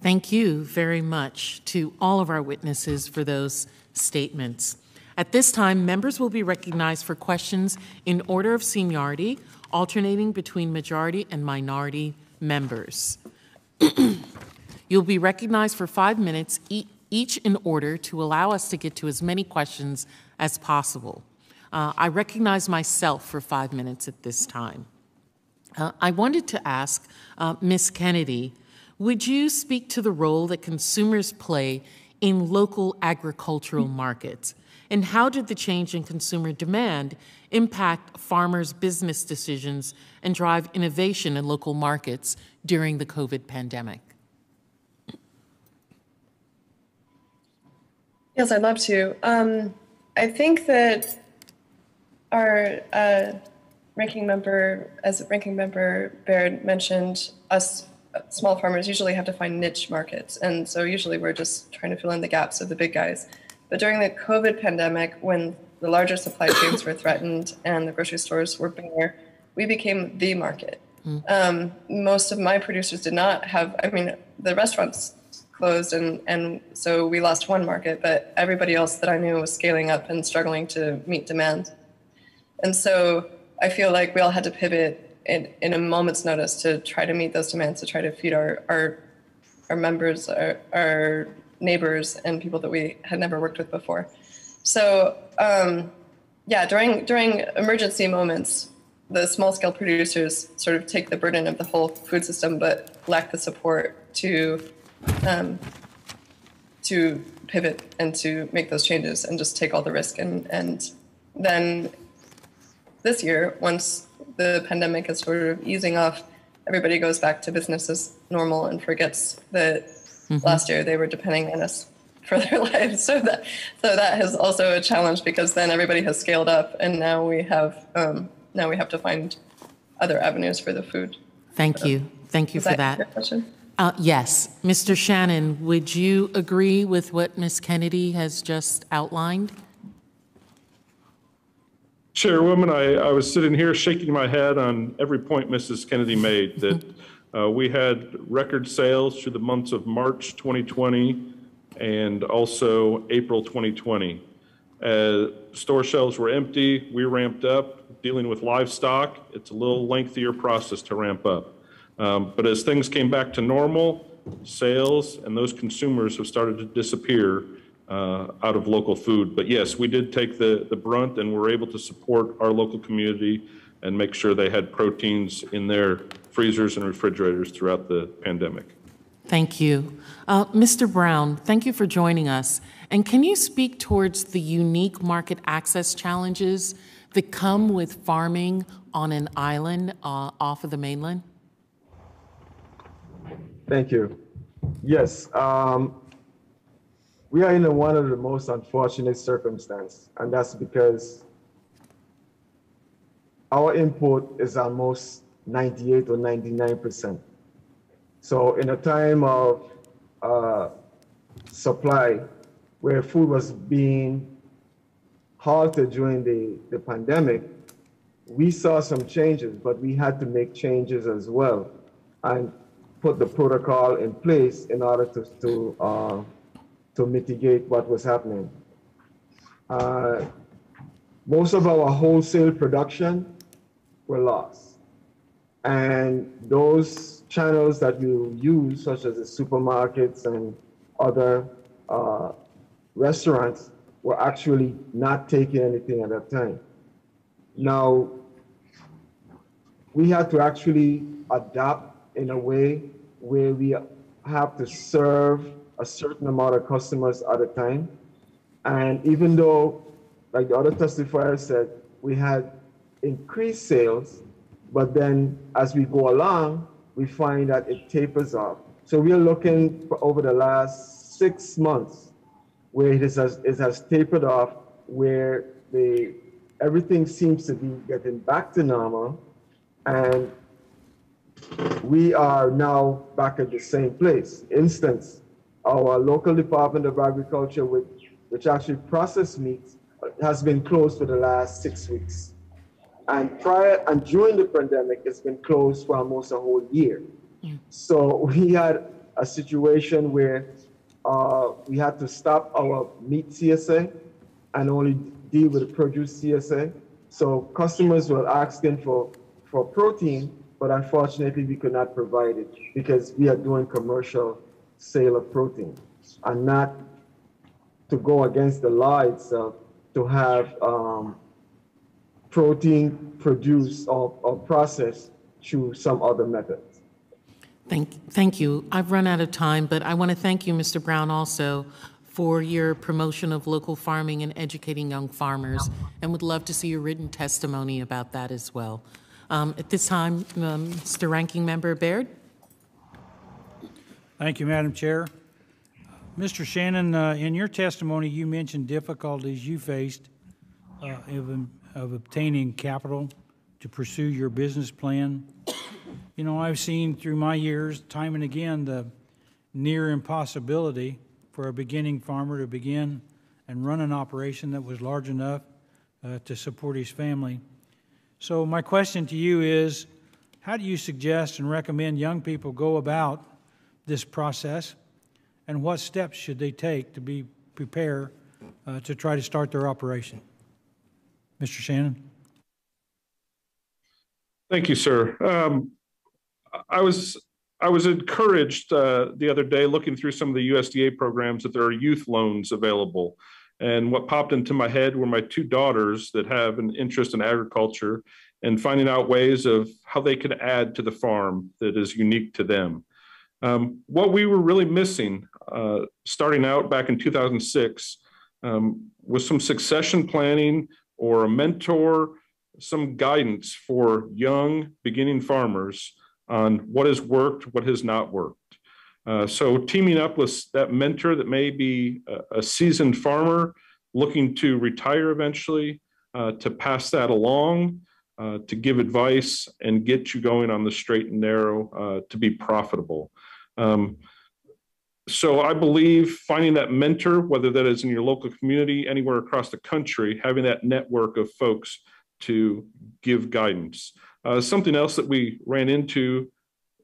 Thank you very much to all of our witnesses for those statements. At this time, members will be recognized for questions in order of seniority, alternating between majority and minority members. You'll be recognized for five minutes e each in order to allow us to get to as many questions as possible. Uh, I recognize myself for five minutes at this time. Uh, I wanted to ask uh, Miz Kennedy, would you speak to the role that consumers play in local agricultural markets? And how did the change in consumer demand impact farmers' business decisions and drive innovation in local markets during the COVID pandemic? Yes, I'd love to. Um, I think that our uh, ranking member, as ranking member Baird mentioned, us small farmers usually have to find niche markets. And so usually we're just trying to fill in the gaps of the big guys. But during the COVID pandemic, when the larger supply chains were threatened and the grocery stores were bare, we became the market. Um, most of my producers did not have, I mean, the restaurants closed, and, and so we lost one market, but everybody else that I knew was scaling up and struggling to meet demand. And so I feel like we all had to pivot in, in a moment's notice to try to meet those demands, to try to feed our, our, our members, our, our neighbors and people that we had never worked with before. So um, yeah, during during emergency moments, the small scale producers sort of take the burden of the whole food system, but lack the support to um, to pivot and to make those changes and just take all the risk. And, and then this year, once the pandemic is sort of easing off, everybody goes back to business as normal and forgets that Mm-hmm. last year they were depending on us for their lives. So that so that is also a challenge, because then everybody has scaled up, and now we have um, now we have to find other avenues for the food. Thank so, you, thank you for that. that. Question? Uh, yes, Mister Shannon, would you agree with what Miz Kennedy has just outlined? Chairwoman, I, I was sitting here shaking my head on every point Missus Kennedy made. That. Uh, we had record sales through the months of March twenty twenty and also April twenty twenty. As store shelves were empty, we ramped up. Dealing with livestock, it's a little lengthier process to ramp up. Um, but as things came back to normal, sales and those consumers have started to disappear uh, out of local food. But yes, we did take the, the brunt, and were able to support our local community and make sure they had proteins in their freezers and refrigerators throughout the pandemic. Thank you. Uh, Mister Brown, thank you for joining us. And can you speak towards the unique market access challenges that come with farming on an island uh, off of the mainland? Thank you. Yes, um, we are in one of the most unfortunate circumstances, and that's because our import is almost ninety-eight or ninety-nine percent. So in a time of uh, supply, where food was being halted during the, the pandemic, we saw some changes, but we had to make changes as well and put the protocol in place in order to, to, uh, to mitigate what was happening. Uh, most of our wholesale production were lost. And those channels that you use, such as the supermarkets and other uh, restaurants, were actually not taking anything at that time. Now, we have to actually adapt in a way where we have to serve a certain amount of customers at a time. And even though, like the other testifier said, we had increased sales, but then as we go along, we find that it tapers off. So we are looking for over the last six months where it has, it has tapered off, where the everything seems to be getting back to normal, and we are now back at the same place. Instance, our local Department of Agriculture, which, which actually processes meat, has been closed for the last six weeks. And prior and during the pandemic, it's been closed for almost a whole year. Yeah. So we had a situation where uh, we had to stop our meat C S A and only deal with the produce C S A. So customers were asking for, for protein, but unfortunately we could not provide it because we are doing commercial sale of protein, and not to go against the law itself to have um, protein produced or, or processed through some other methods. Thank, thank you. I've run out of time, but I want to thank you, Mister Brown, also for your promotion of local farming and educating young farmers, and would love to see your written testimony about that as well. Um, at this time, um, Mister Ranking Member Baird. Thank you, Madam Chair. Mister Shannon, uh, in your testimony, you mentioned difficulties you faced uh, of, of obtaining capital to pursue your business plan. You know, I've seen through my years, time and again, the near impossibility for a beginning farmer to begin and run an operation that was large enough uh, to support his family. So my question to you is, how do you suggest and recommend young people go about this process, and what steps should they take to be prepared uh, to try to start their operation? Mister Shannon. Thank you, sir. Um, I was I was encouraged uh, the other day looking through some of the U S D A programs that there are youth loans available, and what popped into my head were my two daughters that have an interest in agriculture and finding out ways of how they could add to the farm that is unique to them. Um, what we were really missing uh, starting out back in two thousand six um, was some succession planning or a mentor, some guidance for young beginning farmers on what has worked, what has not worked. Uh, so teaming up with that mentor that may be a, a seasoned farmer looking to retire eventually, uh, to pass that along, uh, to give advice and get you going on the straight and narrow uh, to be profitable. Um, so I believe finding that mentor, whether that is in your local community, anywhere across the country, having that network of folks to give guidance. Uh, something else that we ran into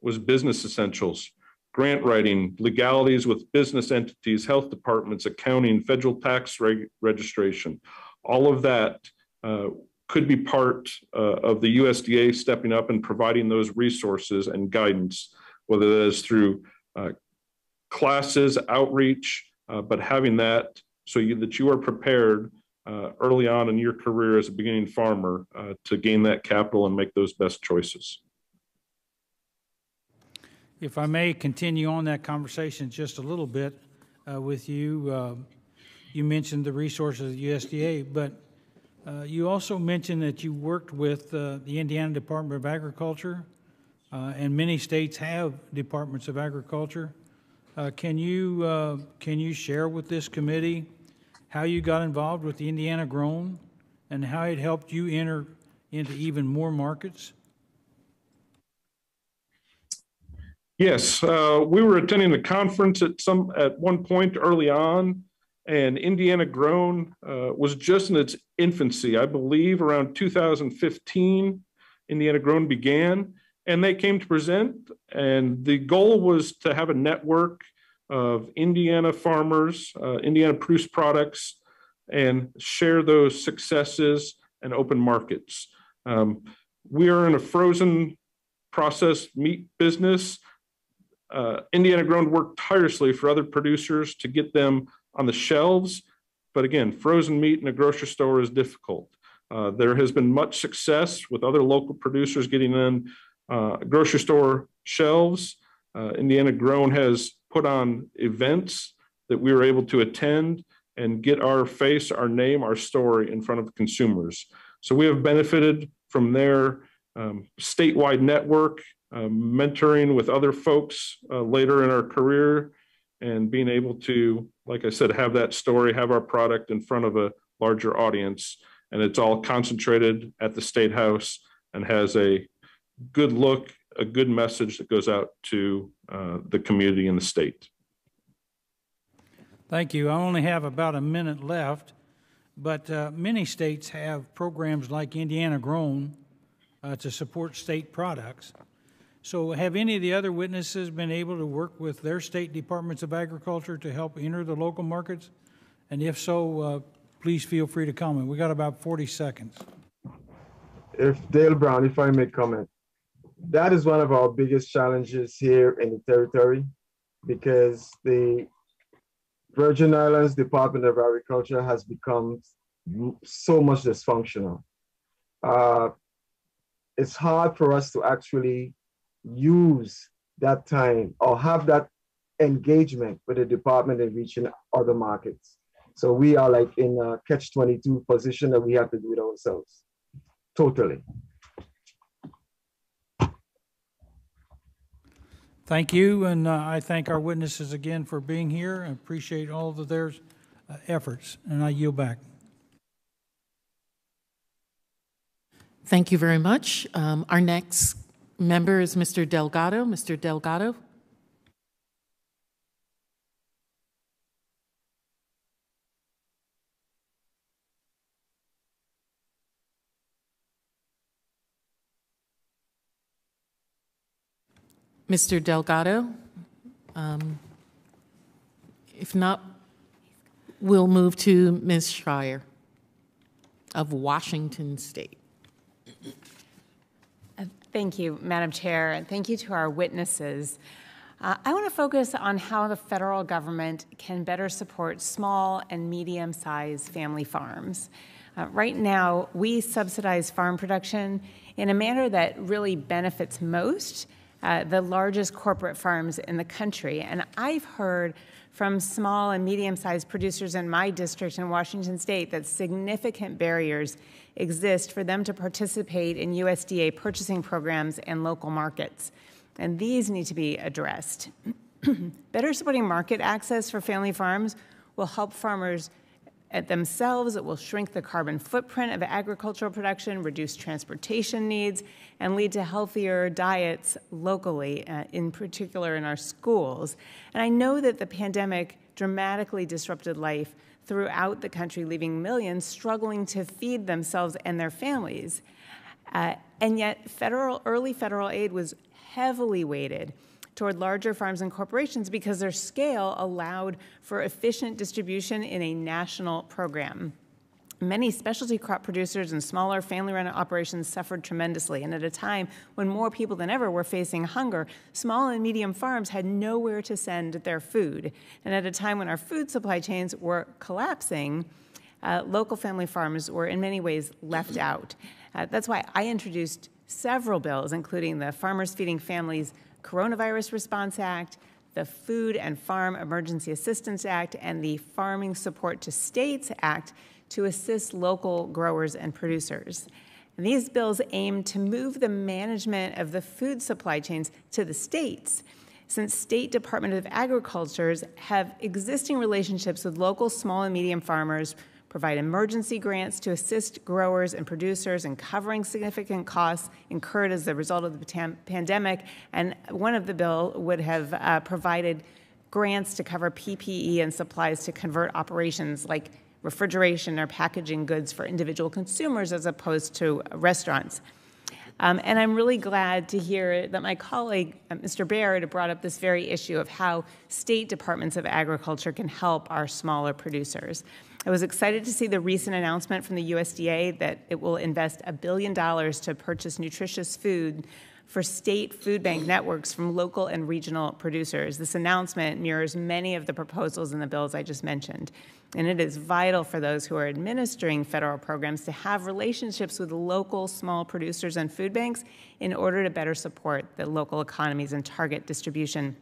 was business essentials, grant writing, legalities with business entities, health departments, accounting, federal tax reg registration. All of that uh, could be part uh, of the U S D A stepping up and providing those resources and guidance, whether that is through uh, classes, outreach, uh, but having that so you, that you are prepared uh, early on in your career as a beginning farmer uh, to gain that capital and make those best choices. If I may continue on that conversation just a little bit uh, with you, uh, you mentioned the resources of the U S D A, but uh, you also mentioned that you worked with uh, the Indiana Department of Agriculture, uh, and many states have departments of agriculture. Uh, can you uh, can you share with this committee how you got involved with the Indiana Grown and how it helped you enter into even more markets? Yes, uh, we were attending a conference at some at one point early on, and Indiana Grown uh, was just in its infancy. I believe around two thousand fifteen, Indiana Grown began. And they came to present, and the goal was to have a network of Indiana farmers, uh, Indiana produced products, and share those successes and open markets. Um, we are in a frozen processed meat business. Uh, Indiana Grown worked tirelessly for other producers to get them on the shelves. But again, frozen meat in a grocery store is difficult. Uh, there has been much success with other local producers getting in uh, grocery store shelves. Uh, Indiana Grown has put on events that we were able to attend and get our face, our name, our story in front of consumers. So we have benefited from their um, statewide network, uh, mentoring with other folks uh, later in our career, and being able to, like I said, have that story, have our product in front of a larger audience. And it's all concentrated at the State House and has a good look, a good message that goes out to uh, the community and the state. Thank you. I only have about a minute left, but uh, many states have programs like Indiana Grown uh, to support state products. So have any of the other witnesses been able to work with their state departments of agriculture to help enter the local markets? And if so, uh, please feel free to comment. We got about forty seconds. If Dale Brown, if I may comment, that is one of our biggest challenges here in the territory, because the Virgin Islands Department of Agriculture has become so much dysfunctional. Uh, it's hard for us to actually use that time or have that engagement with the department in reaching other markets. So we are like in a catch twenty-two position that we have to do it ourselves, totally. Thank you, and uh, I thank our witnesses again for being here. I appreciate all of their uh, efforts, and I yield back. Thank you very much. Um, our next member is Mister Delgado. Mister Delgado. Mister Delgado, um, if not, we'll move to Miz Schreier of Washington State. Thank you, Madam Chair, and thank you to our witnesses. Uh, I want to focus on how the federal government can better support small and medium-sized family farms. Uh, right now, we subsidize farm production in a manner that really benefits most Uh, the largest corporate farms in the country. And I've heard from small and medium-sized producers in my district in Washington State that significant barriers exist for them to participate in U S D A purchasing programs and local markets. And these need to be addressed. Better supporting market access for family farms will help farmers themselves. It will shrink the carbon footprint of agricultural production, reduce transportation needs, and lead to healthier diets locally, uh, in particular in our schools. And I know that the pandemic dramatically disrupted life throughout the country, leaving millions struggling to feed themselves and their families. Uh, and yet federal, early federal aid was heavily weighted toward larger farms and corporations because their scale allowed for efficient distribution in a national program. Many specialty crop producers and smaller family-run operations suffered tremendously, and at a time when more people than ever were facing hunger, small and medium farms had nowhere to send their food. And at a time when our food supply chains were collapsing, uh, local family farms were in many ways left out. Uh, that's why I introduced several bills, including the Farmers Feeding Families Coronavirus Response Act, the Food and Farm Emergency Assistance Act, and the Farming Support to States Act to assist local growers and producers. And these bills aim to move the management of the food supply chains to the states, since state Department of Agricultures have existing relationships with local small and medium farmers, provide emergency grants to assist growers and producers in covering significant costs incurred as a result of the pandemic, and one of the bill would have uh, provided grants to cover P P E and supplies to convert operations like refrigeration or packaging goods for individual consumers as opposed to restaurants. Um, and I'm really glad to hear that my colleague, Mister Baird, brought up this very issue of how state departments of agriculture can help our smaller producers. I was excited to see the recent announcement from the U S D A that it will invest a billion dollars to purchase nutritious food for state food bank networks from local and regional producers. This announcement mirrors many of the proposals in the bills I just mentioned, and it is vital for those who are administering federal programs to have relationships with local small producers and food banks in order to better support the local economies and target distribution.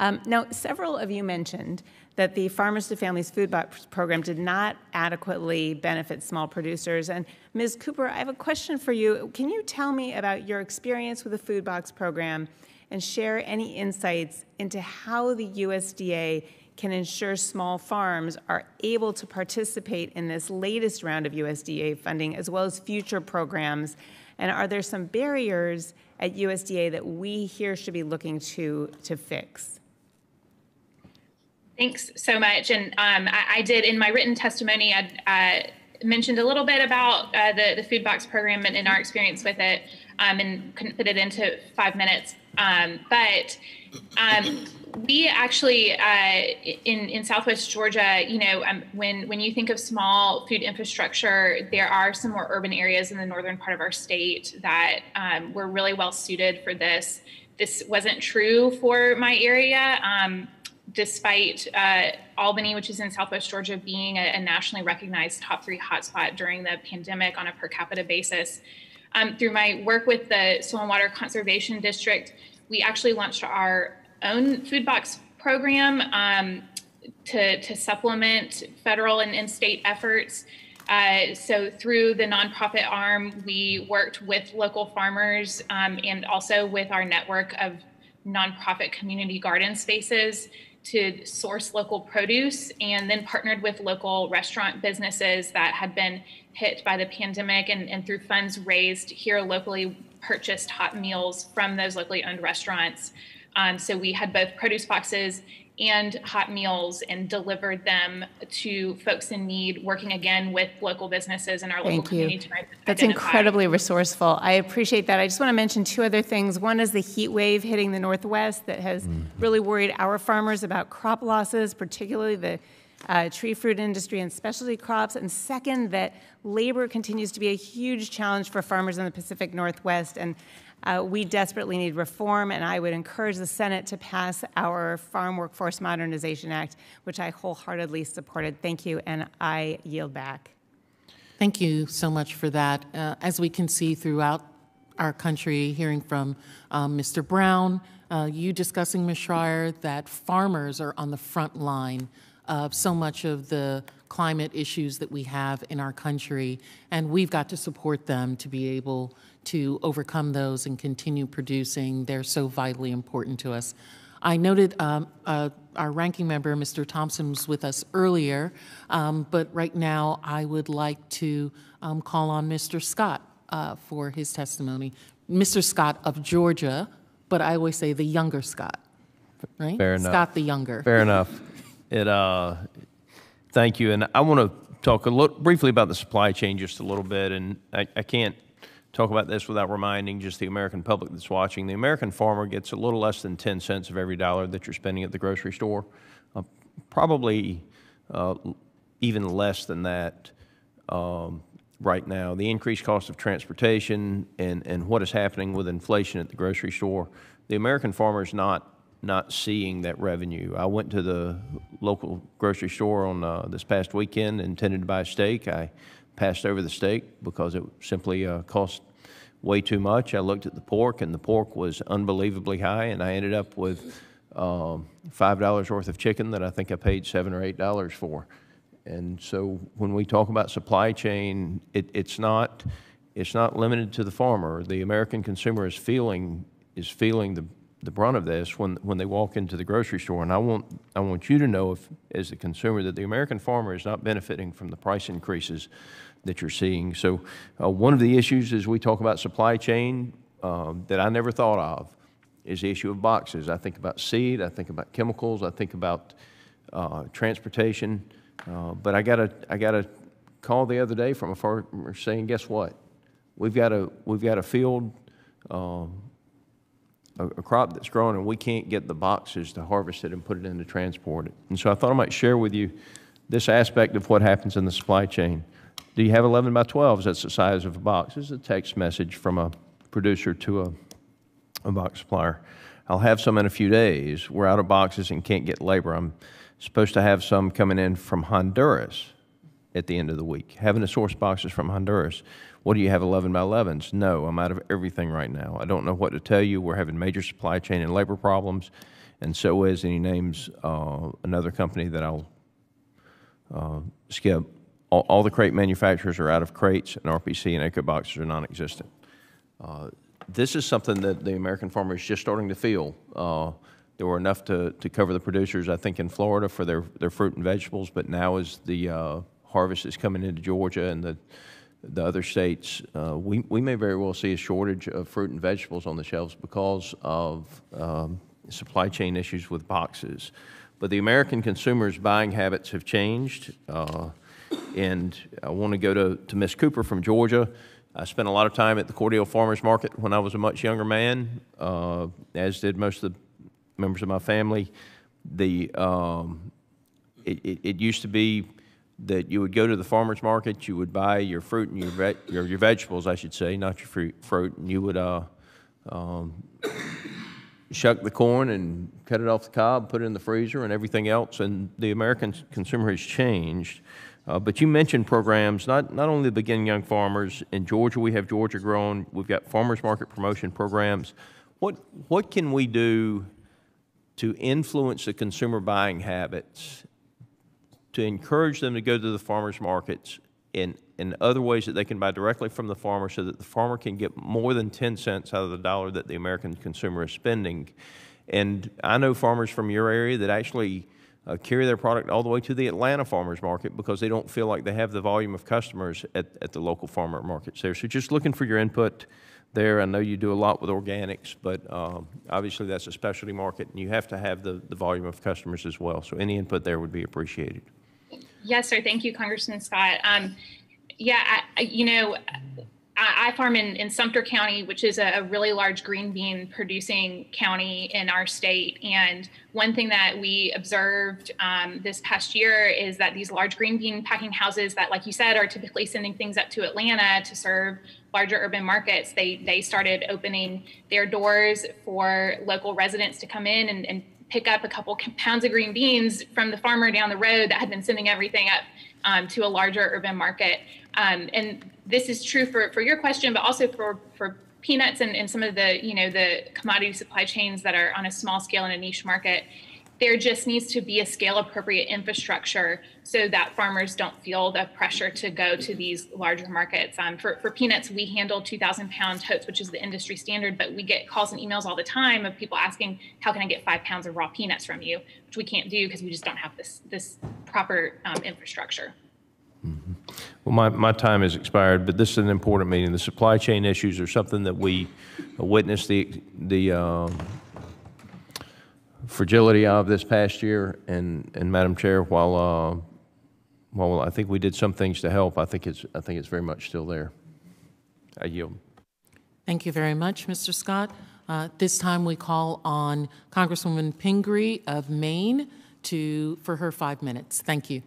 Um, now, several of you mentioned that the Farmers to Families Food Box program did not adequately benefit small producers. And Miz Cooper, I have a question for you. Can you tell me about your experience with the Food Box program and share any insights into how the U S D A can ensure small farms are able to participate in this latest round of U S D A funding as well as future programs? And are there some barriers at U S D A that we here should be looking to, to fix? Thanks so much. And um, I, I did, in my written testimony, I, I mentioned a little bit about uh, the, the food box program and, and our experience with it, um, and couldn't fit it into five minutes. Um, but um, we actually, uh, in, in Southwest Georgia, you know, um, when, when you think of small food infrastructure, there are some more urban areas in the northern part of our state that um, were really well suited for this. This wasn't true for my area. Um, Despite uh, Albany, which is in Southwest Georgia, being a, a nationally recognized top three hotspot during the pandemic on a per capita basis. Um, through my work with the Soil and Water Conservation District, we actually launched our own food box program um, to, to supplement federal and, and state efforts. Uh, so through the nonprofit arm, we worked with local farmers um, and also with our network of nonprofit community garden spaces to source local produce, and then partnered with local restaurant businesses that had been hit by the pandemic, and, and through funds raised here locally, purchased hot meals from those locally owned restaurants. Um, so we had both produce boxes and hot meals and delivered them to folks in need, working again with local businesses in our local community. That's incredibly resourceful. I appreciate that. I just want to mention two other things. One is the heat wave hitting the Northwest that has mm-hmm. really worried our farmers about crop losses, particularly the uh, tree fruit industry and specialty crops. And second, that labor continues to be a huge challenge for farmers in the Pacific Northwest. And Uh, we desperately need reform, and I would encourage the Senate to pass our Farm Workforce Modernization Act, which I wholeheartedly supported. Thank you, and I yield back. Thank you so much for that. Uh, as we can see throughout our country, hearing from uh, Mister Brown, uh, you discussing, Miz Schreier, that farmers are on the front line of so much of the climate issues that we have in our country, and we've got to support them to be able to overcome those and continue producing. They're so vitally important to us. I noted um, uh, our ranking member, Mister Thompson, was with us earlier, um, but right now I would like to um, call on Mister Scott uh, for his testimony. Mister Scott of Georgia, but I always say the younger Scott, right? Fair enough. Scott the younger. Fair enough. It. Uh, thank you, and I want to talk a little briefly about the supply chain just a little bit, and I, I can't talk about this without reminding just the American public that's watching. The American farmer gets a little less than ten cents of every dollar that you're spending at the grocery store, uh, probably uh, even less than that um, right now. The increased cost of transportation and, and what is happening with inflation at the grocery store, the American farmer's not not seeing that revenue. I went to the local grocery store on uh, this past weekend, intended to buy a steak. I passed over the steak because it simply uh, cost way too much. I looked at the pork, and the pork was unbelievably high, and I ended up with um, five dollars worth of chicken that I think I paid seven or eight dollars for. And so when we talk about supply chain, it, it's not, it's not limited to the farmer. The American consumer is feeling, is feeling the the brunt of this when when they walk into the grocery store. And I want I want you to know, if as a consumer, that the American farmer is not benefiting from the price increases that you're seeing. So uh, one of the issues as we talk about supply chain uh, that I never thought of is the issue of boxes. I think about seed, I think about chemicals, I think about uh, transportation. Uh, but I got a I got a call the other day from a farmer saying, guess what? We've got a we've got a field. Uh, a crop that's grown, and we can't get the boxes to harvest it and put it in to transport it. And so I thought I might share with you this aspect of what happens in the supply chain. Do you have eleven by twelves? That's the size of a box. This is a text message from a producer to a, a box supplier. I'll have some in a few days. We're out of boxes and can't get labor. I'm supposed to have some coming in from Honduras at the end of the week. Having to source boxes from Honduras. What do you have, eleven by elevens? No, I'm out of everything right now. I don't know what to tell you. We're having major supply chain and labor problems, and so is, and he names uh, another company that I'll uh, skip. All, all the crate manufacturers are out of crates, and R P C and Eco boxes are non-existent. Uh, this is something that the American farmer is just starting to feel. Uh, there were enough to, to cover the producers, I think, in Florida for their, their fruit and vegetables, but now as the uh, harvest is coming into Georgia and the the other states, uh, we, we may very well see a shortage of fruit and vegetables on the shelves because of um, supply chain issues with boxes. But the American consumers' buying habits have changed, uh, and I want to go to, to Miss Cooper from Georgia. I spent a lot of time at the Cordial Farmers Market when I was a much younger man, uh, as did most of the members of my family. The, um, it, it, it used to be that you would go to the farmer's market, you would buy your fruit and your, ve your, your vegetables, I should say, not your fruit, fruit and you would uh, um, shuck the corn and cut it off the cob, put it in the freezer and everything else, and the American consumer has changed. Uh, but you mentioned programs, not, not only the Begin Young Farmers. In Georgia, we have Georgia Grown, we've got farmers market promotion programs. What, what can we do to influence the consumer buying habits, to encourage them to go to the farmers markets and, and other ways that they can buy directly from the farmer so that the farmer can get more than ten cents out of the dollar that the American consumer is spending? And I know farmers from your area that actually uh, carry their product all the way to the Atlanta farmers market because they don't feel like they have the volume of customers at, at the local farmer markets there. So just looking for your input there. I know you do a lot with organics, but um, obviously that's a specialty market and you have to have the, the volume of customers as well. So any input there would be appreciated. Yes, sir. Thank you, Congressman Scott. Um, yeah, I, you know, I, I farm in, in Sumter County, which is a, a really large green bean producing county in our state. And one thing that we observed um, this past year is that these large green bean packing houses that, like you said, are typically sending things up to Atlanta to serve larger urban markets, they, they started opening their doors for local residents to come in and, and pick up a couple pounds of green beans from the farmer down the road that had been sending everything up um, to a larger urban market. Um, and this is true for, for your question, but also for, for peanuts and, and some of the, you know, the commodity supply chains that are on a small scale in a niche market. There just needs to be a scale appropriate infrastructure so that farmers don't feel the pressure to go to these larger markets. Um, for, for peanuts, we handle two thousand pound totes, which is the industry standard, but we get calls and emails all the time of people asking, how can I get five pounds of raw peanuts from you? Which we can't do because we just don't have this, this proper um, infrastructure. Mm-hmm. Well, my, my time has expired, but this is an important meeting. The supply chain issues are something that we witnessed the, the uh, fragility of this past year, and and Madam Chair, while uh, while I think we did some things to help, I think it's I think it's very much still there. I yield. Thank you very much, Mister Scott. Uh, this time we call on Congresswoman Pingree of Maine to for her five minutes. Thank you.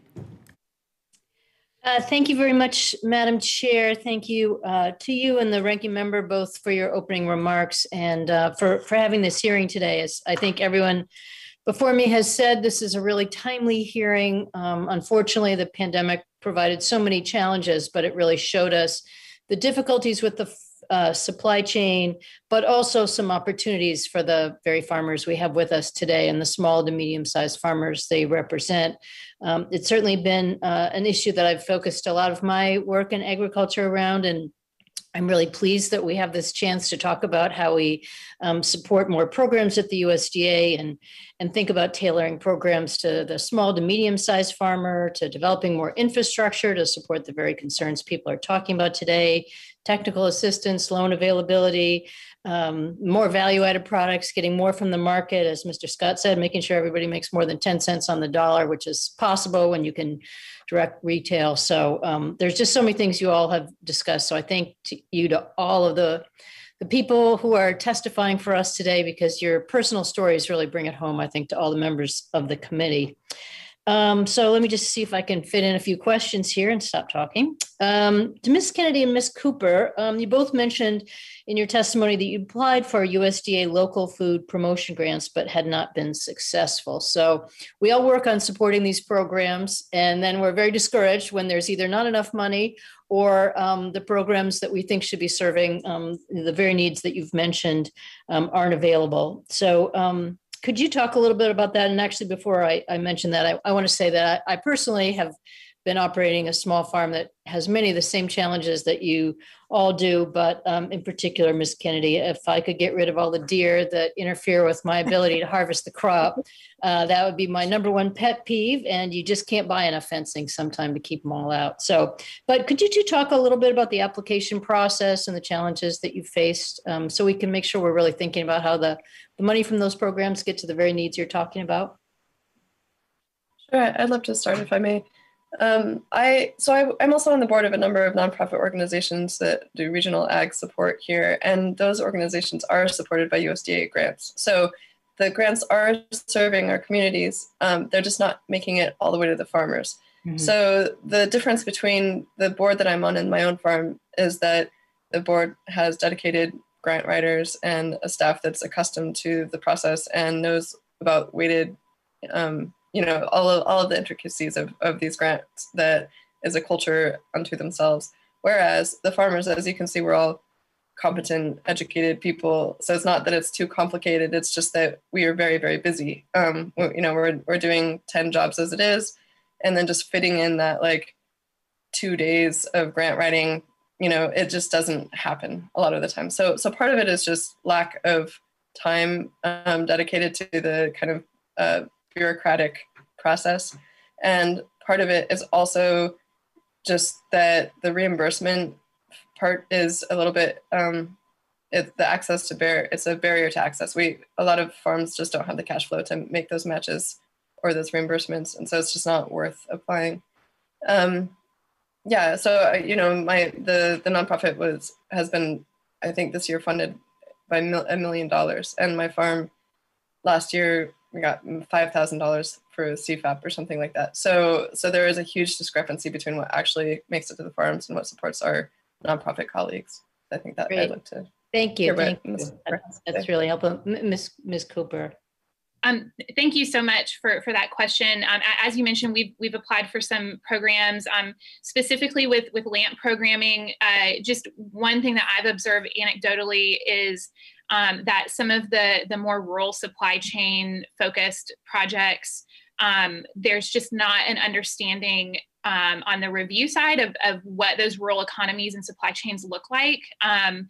Uh, thank you very much, Madam Chair. Thank you uh, to you and the ranking member both for your opening remarks and uh, for, for having this hearing today. As I think everyone before me has said, this is a really timely hearing. Um, unfortunately, the pandemic provided so many challenges, but it really showed us the difficulties with the uh, supply chain, but also some opportunities for the very farmers we have with us today and the small to medium-sized farmers they represent. Um, it's certainly been uh, an issue that I've focused a lot of my work in agriculture around, and I'm really pleased that we have this chance to talk about how we um, support more programs at the U S D A and, and think about tailoring programs to the small to medium-sized farmer, to developing more infrastructure to support the very concerns people are talking about today, technical assistance, loan availability, um, more value-added products, getting more from the market, as Mister Scott said, making sure everybody makes more than ten cents on the dollar, which is possible when you can direct retail. So um, there's just so many things you all have discussed. So I thank to you to all of the, the people who are testifying for us today, because your personal stories really bring it home, I think, to all the members of the committee. Um, so let me just see if I can fit in a few questions here and stop talking. Um, to Miz Kennedy and Miz Cooper, um, you both mentioned in your testimony that you applied for U S D A local food promotion grants, but had not been successful. So we all work on supporting these programs, and then we're very discouraged when there's either not enough money or um, the programs that we think should be serving um, the very needs that you've mentioned um, aren't available. So um, could you talk a little bit about that? And actually, before I, I mention that, I, I want to say that I, I personally have been operating a small farm that has many of the same challenges that you all do, but um, in particular, Miz Kennedy, if I could get rid of all the deer that interfere with my ability to harvest the crop, uh, that would be my number one pet peeve, and you just can't buy enough fencing sometime to keep them all out. So, but could you two talk a little bit about the application process and the challenges that you faced um, so we can make sure we're really thinking about how the, the money from those programs get to the very needs you're talking about? Sure, I'd love to start if I may. Um, I, so I, I'm also on the board of a number of nonprofit organizations that do regional ag support here, and those organizations are supported by U S D A grants. So the grants are serving our communities, um, they're just not making it all the way to the farmers. Mm-hmm. So the difference between the board that I'm on and my own farm is that the board has dedicated grant writers and a staff that's accustomed to the process and knows about weighted um, you know, all of, all of the intricacies of, of these grants that is a culture unto themselves. Whereas the farmers, as you can see, we're all competent, educated people. So it's not that it's too complicated. It's just that we are very, very busy. Um, you know, we're, we're doing ten jobs as it is, and then just fitting in that like two days of grant writing, you know, it just doesn't happen a lot of the time. So, so part of it is just lack of time um, dedicated to the kind of, uh, bureaucratic process. And part of it is also just that the reimbursement part is a little bit, um, it, the access to bear, it's a barrier to access. We, a lot of farms just don't have the cash flow to make those matches or those reimbursements. And so it's just not worth applying. Um, yeah, so, you know, my, the, the nonprofit was, has been, I think this year funded by mil, a million dollars. And my farm last year, we got five thousand dollars for C FAP or something like that. So, so there is a huge discrepancy between what actually makes it to the farms and what supports our nonprofit colleagues. I think that Great. I'd like to. Thank you. Thank you. That's, that's really helpful. Miz Miz Cooper. Um, thank you so much for, for that question. Um, as you mentioned, we've, we've applied for some programs, um, specifically with, with LAMP programming. Uh, just one thing that I've observed anecdotally is um, that some of the, the more rural supply chain focused projects, um, there's just not an understanding um, on the review side of, of what those rural economies and supply chains look like. Um,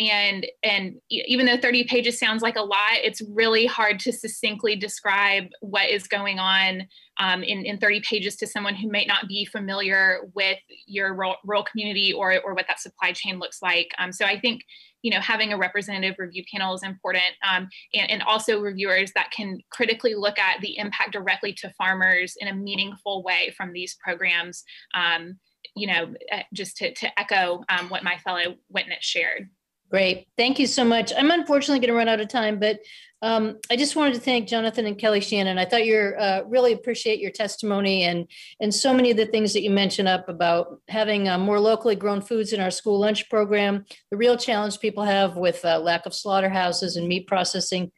And, and even though thirty pages sounds like a lot, it's really hard to succinctly describe what is going on um, in, in thirty pages to someone who might not be familiar with your rural, rural community or, or what that supply chain looks like. Um, so I think, you know, having a representative review panel is important, um, and, and also reviewers that can critically look at the impact directly to farmers in a meaningful way from these programs, um, you know, just to, to echo um, what my fellow witness shared. Great. Thank you so much. I'm unfortunately going to run out of time, but um, I just wanted to thank Jonathan and Kelly Shannon. I thought you're uh, really appreciate your testimony and and so many of the things that you mentioned up about having uh, more locally grown foods in our school lunch program, the real challenge people have with uh, lack of slaughterhouses and meat processing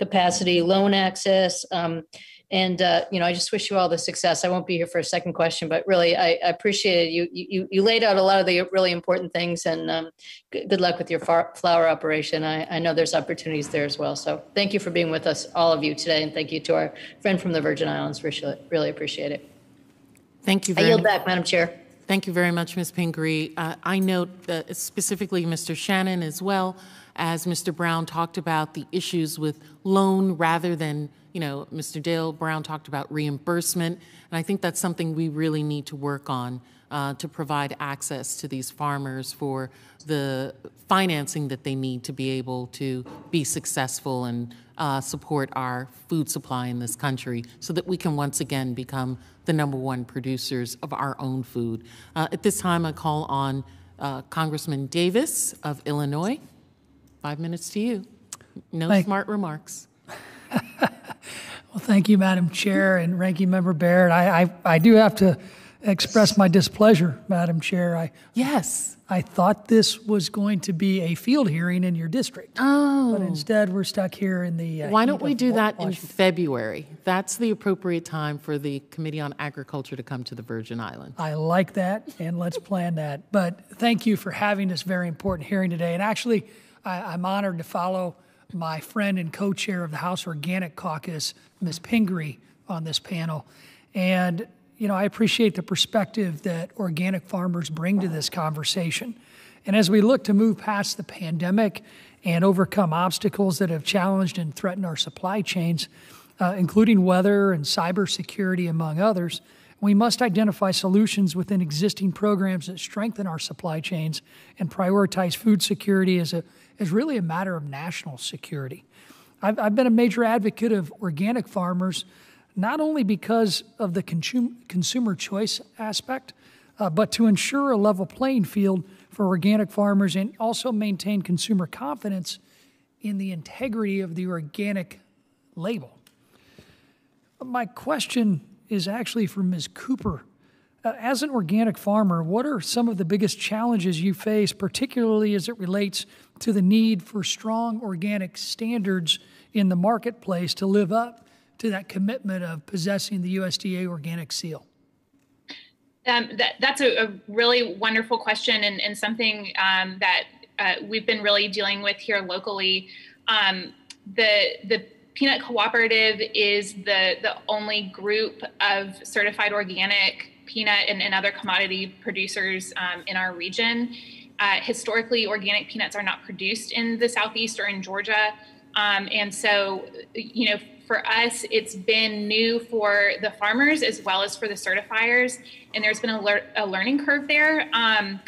capacity, loan access. Um, And, uh, you know, I just wish you all the success. I won't be here for a second question, but really, I, I appreciate it. You, you, you laid out a lot of the really important things, and um, good luck with your flower operation. I, I know there's opportunities there as well. So thank you for being with us, all of you today. And thank you to our friend from the Virgin Islands. We really appreciate it. Thank you very much. I yield back, Madam Chair. Thank you very much, Miz Pingree. Uh, I note that specifically Mister Shannon, as well as Mister Brown, talked about the issues with loan rather than, you know, Mister Dale Brown talked about reimbursement. And I think that's something we really need to work on uh, to provide access to these farmers for the financing that they need to be able to be successful and uh, support our food supply in this country so that we can once again become the number one producers of our own food. Uh, at this time, I call on uh, Congressman Davis of Illinois. Five minutes to you. No Thank smart remarks. Well, thank you, Madam Chair and Ranking Member Barrett. I, I, I do have to express my displeasure, Madam Chair. I Yes. I thought this was going to be a field hearing in your district. Oh. But instead, we're stuck here in the... Uh, Why don't we do that in February? That's the appropriate time for the Committee on Agriculture to come to the Virgin Islands. I like that, and let's plan that. But thank you for having this very important hearing today. And actually, I, I'm honored to follow my friend and co-chair of the House Organic Caucus, Miz Pingree, on this panel. And... You know, I appreciate the perspective that organic farmers bring to this conversation. And as we look to move past the pandemic and overcome obstacles that have challenged and threatened our supply chains, uh, including weather and cybersecurity, among others, we must identify solutions within existing programs that strengthen our supply chains and prioritize food security as, a, as really a matter of national security. I've, I've been a major advocate of organic farmers, not only because of the consumer choice aspect, uh, but to ensure a level playing field for organic farmers and also maintain consumer confidence in the integrity of the organic label. My question is actually for Miz Cooper. Uh, as an organic farmer, what are some of the biggest challenges you face, particularly as it relates to the need for strong organic standards in the marketplace to live up to that commitment of possessing the U S D A organic seal? Um, that, that's a, a really wonderful question, and, and something um, that uh, we've been really dealing with here locally. Um, the, the Peanut Cooperative is the, the only group of certified organic peanut and, and other commodity producers um, in our region. Uh, historically, organic peanuts are not produced in the Southeast or in Georgia. Um, and so, you know, for us, it's been new for the farmers as well as for the certifiers, and there's been a, lear a learning curve there. Um,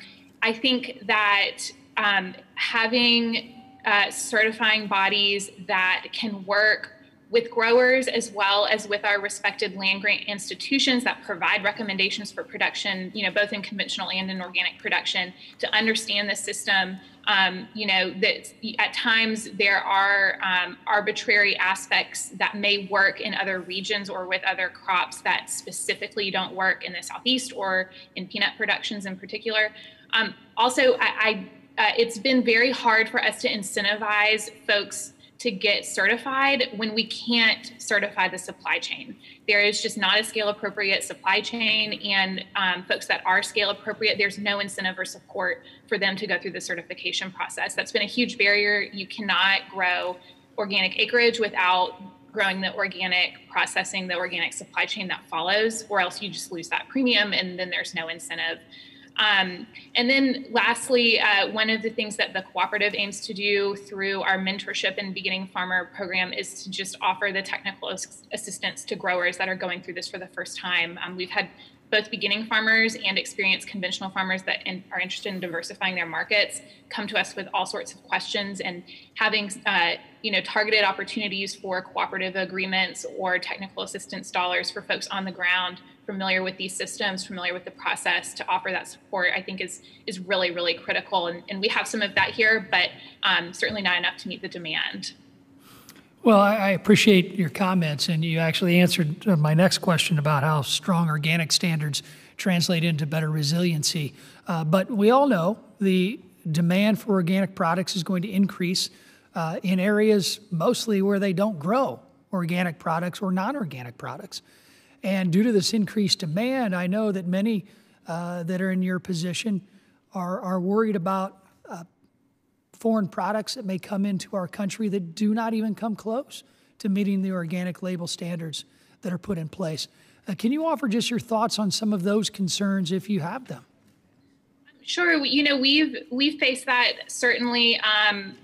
I think that um, having uh, certifying bodies that can work with growers as well as with our respected land grant institutions that provide recommendations for production, you know, both in conventional and in organic production, to understand the system. Um, you know, that at times there are um, arbitrary aspects that may work in other regions or with other crops that specifically don't work in the Southeast or in peanut productions in particular. Um, also, I, I, uh, it's been very hard for us to incentivize folks to get certified when we can't certify the supply chain. There is just not a scale appropriate supply chain, and um, folks that are scale appropriate, there's no incentive or support for them to go through the certification process. That's been a huge barrier. You cannot grow organic acreage without growing the organic, processing the organic supply chain that follows, or else you just lose that premium and then there's no incentive. Um, and then lastly, uh, one of the things that the cooperative aims to do through our mentorship and beginning farmer program is to just offer the technical assistance to growers that are going through this for the first time. Um, we've had both beginning farmers and experienced conventional farmers that in, are interested in diversifying their markets come to us with all sorts of questions, and having uh, you know, targeted opportunities for cooperative agreements or technical assistance dollars for folks on the ground familiar with these systems, familiar with the process, to offer that support, I think is is really, really critical. And, and we have some of that here, but um, certainly not enough to meet the demand. Well, I, I appreciate your comments, and you actually answered my next question about how strong organic standards translate into better resiliency. Uh, but we all know the demand for organic products is going to increase uh, in areas mostly where they don't grow organic products or non-organic products. And due to this increased demand, I know that many uh, that are in your position are, are worried about uh, foreign products that may come into our country that do not even come close to meeting the organic label standards that are put in place. Uh, can you offer just your thoughts on some of those concerns if you have them? Sure. You know, we've, we've faced that certainly um,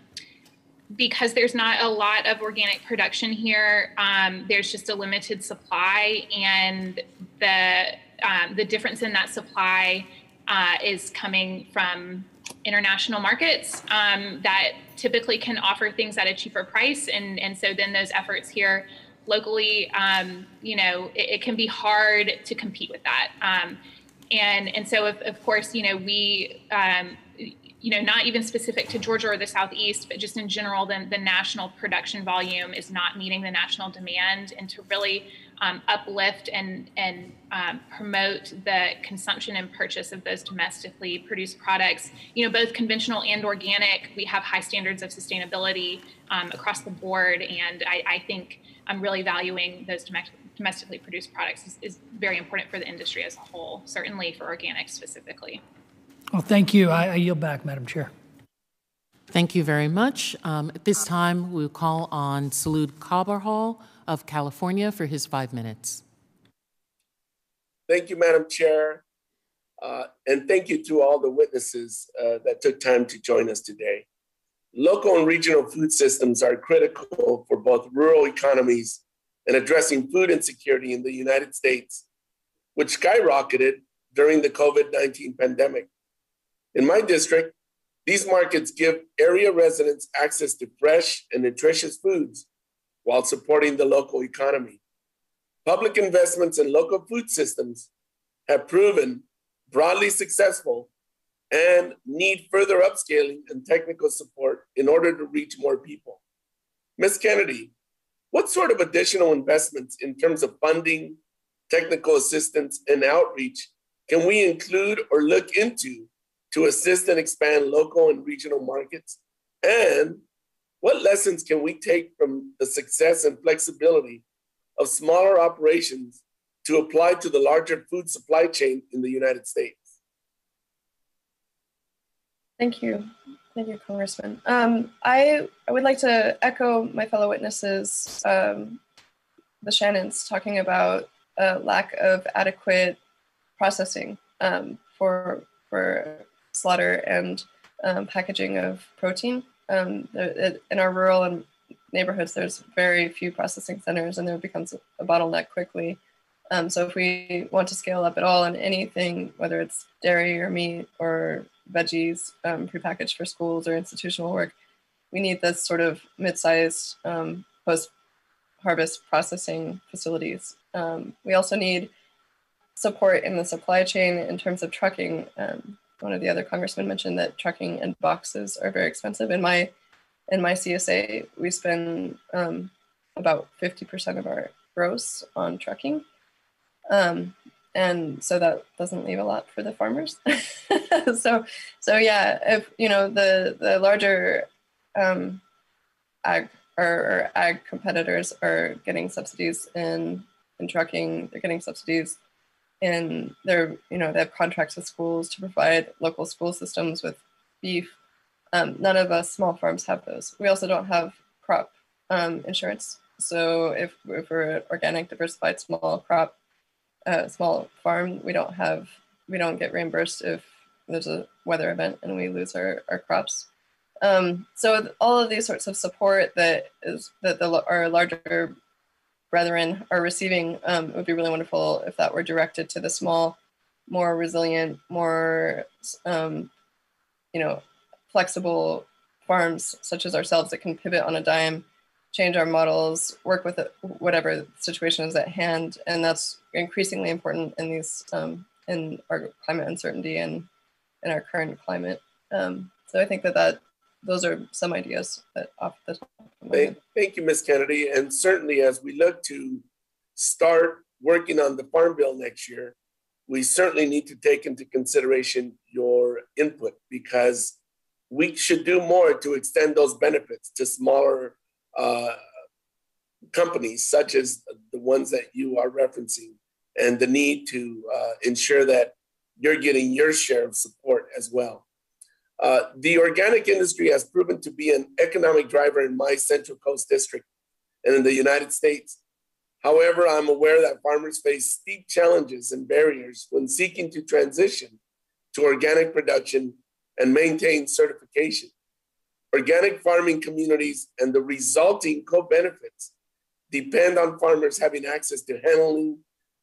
because there's not a lot of organic production here. Um, there's just a limited supply, and the, um, the difference in that supply uh, is coming from international markets um, that typically can offer things at a cheaper price. And, and so then those efforts here locally, um, you know, it, it can be hard to compete with that. Um, and, and so, of, of course, you know, we, um, you know, not even specific to Georgia or the Southeast, but just in general, then the national production volume is not meeting the national demand, and to really um, uplift and, and um, promote the consumption and purchase of those domestically produced products, you know, both conventional and organic. We have high standards of sustainability um, across the board, and I, I think I'm um, really valuing those domestic, domestically produced products is, is very important for the industry as a whole, certainly for organic specifically. Well, thank you. I, I yield back, Madam Chair. Thank you very much. Um, at this time, we'll call on Salud Carbajal of California for his five minutes. Thank you, Madam Chair. Uh, and thank you to all the witnesses uh, that took time to join us today. Local and regional food systems are critical for both rural economies and addressing food insecurity in the United States, which skyrocketed during the COVID nineteen pandemic. In my district, these markets give area residents access to fresh and nutritious foods while supporting the local economy. Public investments in local food systems have proven broadly successful and need further upscaling and technical support in order to reach more people. Miz Kennedy, what sort of additional investments in terms of funding, technical assistance, and outreach can we include or look into to assist and expand local and regional markets? And what lessons can we take from the success and flexibility of smaller operations to apply to the larger food supply chain in the United States? Thank you. Thank you, Congressman. Um, I, I would like to echo my fellow witnesses, um, the Shannons, talking about a lack of adequate processing um, for, for slaughter and um, packaging of protein. Um, in our rural and neighborhoods, there's very few processing centers, and there becomes a bottleneck quickly. Um, so if we want to scale up at all in anything, whether it's dairy or meat or veggies, um, prepackaged for schools or institutional work, we need this sort of mid-sized um, post-harvest processing facilities. Um, we also need support in the supply chain in terms of trucking. Um, one of the other congressmen mentioned that trucking and boxes are very expensive. In my in my C S A, we spend um, about fifty percent of our gross on trucking. Um, and so that doesn't leave a lot for the farmers. so, so yeah, if, you know, the, the larger um, ag or, or ag competitors are getting subsidies in, in trucking, they're getting subsidies and they're, you know, they have contracts with schools to provide local school systems with beef. Um, none of us small farms have those. We also don't have crop um, insurance. So if, if we're an organic, diversified, small crop, uh, small farm, we don't have, we don't get reimbursed if there's a weather event and we lose our, our crops. Um, so all of these sorts of support that is that the, our larger brethren are receiving, um, it would be really wonderful if that were directed to the small, more resilient, more, um, you know, flexible farms such as ourselves that can pivot on a dime, change our models, work with whatever the situation is at hand. And that's increasingly important in these, um, in our climate uncertainty and in our current climate. Um, so I think that that, those are some ideas that off the top of my head. Thank you, Miz Kennedy. And certainly as we look to start working on the Farm Bill next year, we certainly need to take into consideration your input, because we should do more to extend those benefits to smaller uh, companies, such as the ones that you are referencing, and the need to uh, ensure that you're getting your share of support as well. Uh, the organic industry has proven to be an economic driver in my Central Coast district and in the United States. However, I'm aware that farmers face steep challenges and barriers when seeking to transition to organic production and maintain certification. Organic farming communities and the resulting co-benefits depend on farmers having access to handling,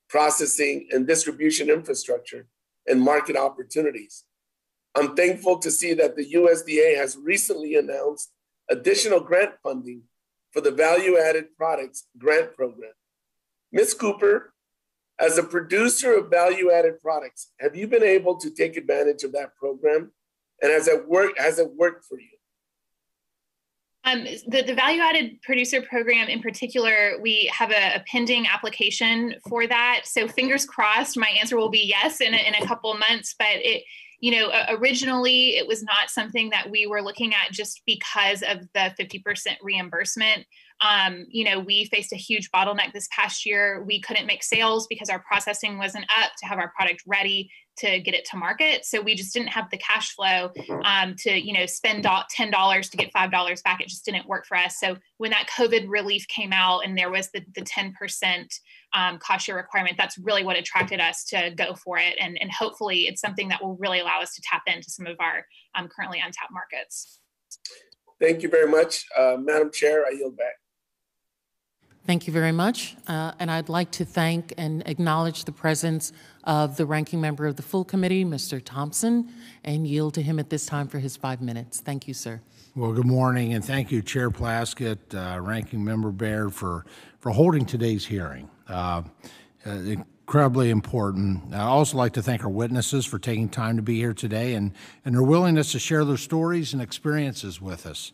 processing, and distribution infrastructure and market opportunities. I'm thankful to see that the U S D A has recently announced additional grant funding for the Value Added Products Grant Program. Miz Cooper, as a producer of value added products, have you been able to take advantage of that program? And has it worked? Has it worked for you? Um, the, the value added producer program in particular, we have a, a pending application for that. So fingers crossed, my answer will be yes in a, in a couple months. But it, you know, originally it was not something that we were looking at just because of the fifty percent reimbursement. Um, you know, we faced a huge bottleneck this past year. We couldn't make sales because our processing wasn't up to have our product ready to get it to market. So we just didn't have the cash flow um, to, you know, spend ten dollars to get five dollars back. It just didn't work for us. So when that COVID relief came out and there was the, the ten percent um, cost share requirement, that's really what attracted us to go for it. And, and hopefully it's something that will really allow us to tap into some of our um, currently untapped markets. Thank you very much. Uh, Madam Chair, I yield back. Thank you very much, uh, and I'd like to thank and acknowledge the presence of the ranking member of the full committee, Mister Thompson, and yield to him at this time for his five minutes. Thank you, sir. Well, good morning, and thank you, Chair Plaskett, uh, Ranking Member Baird, for, for holding today's hearing. Uh, uh, incredibly important. I'd also like to thank our witnesses for taking time to be here today and, and their willingness to share their stories and experiences with us.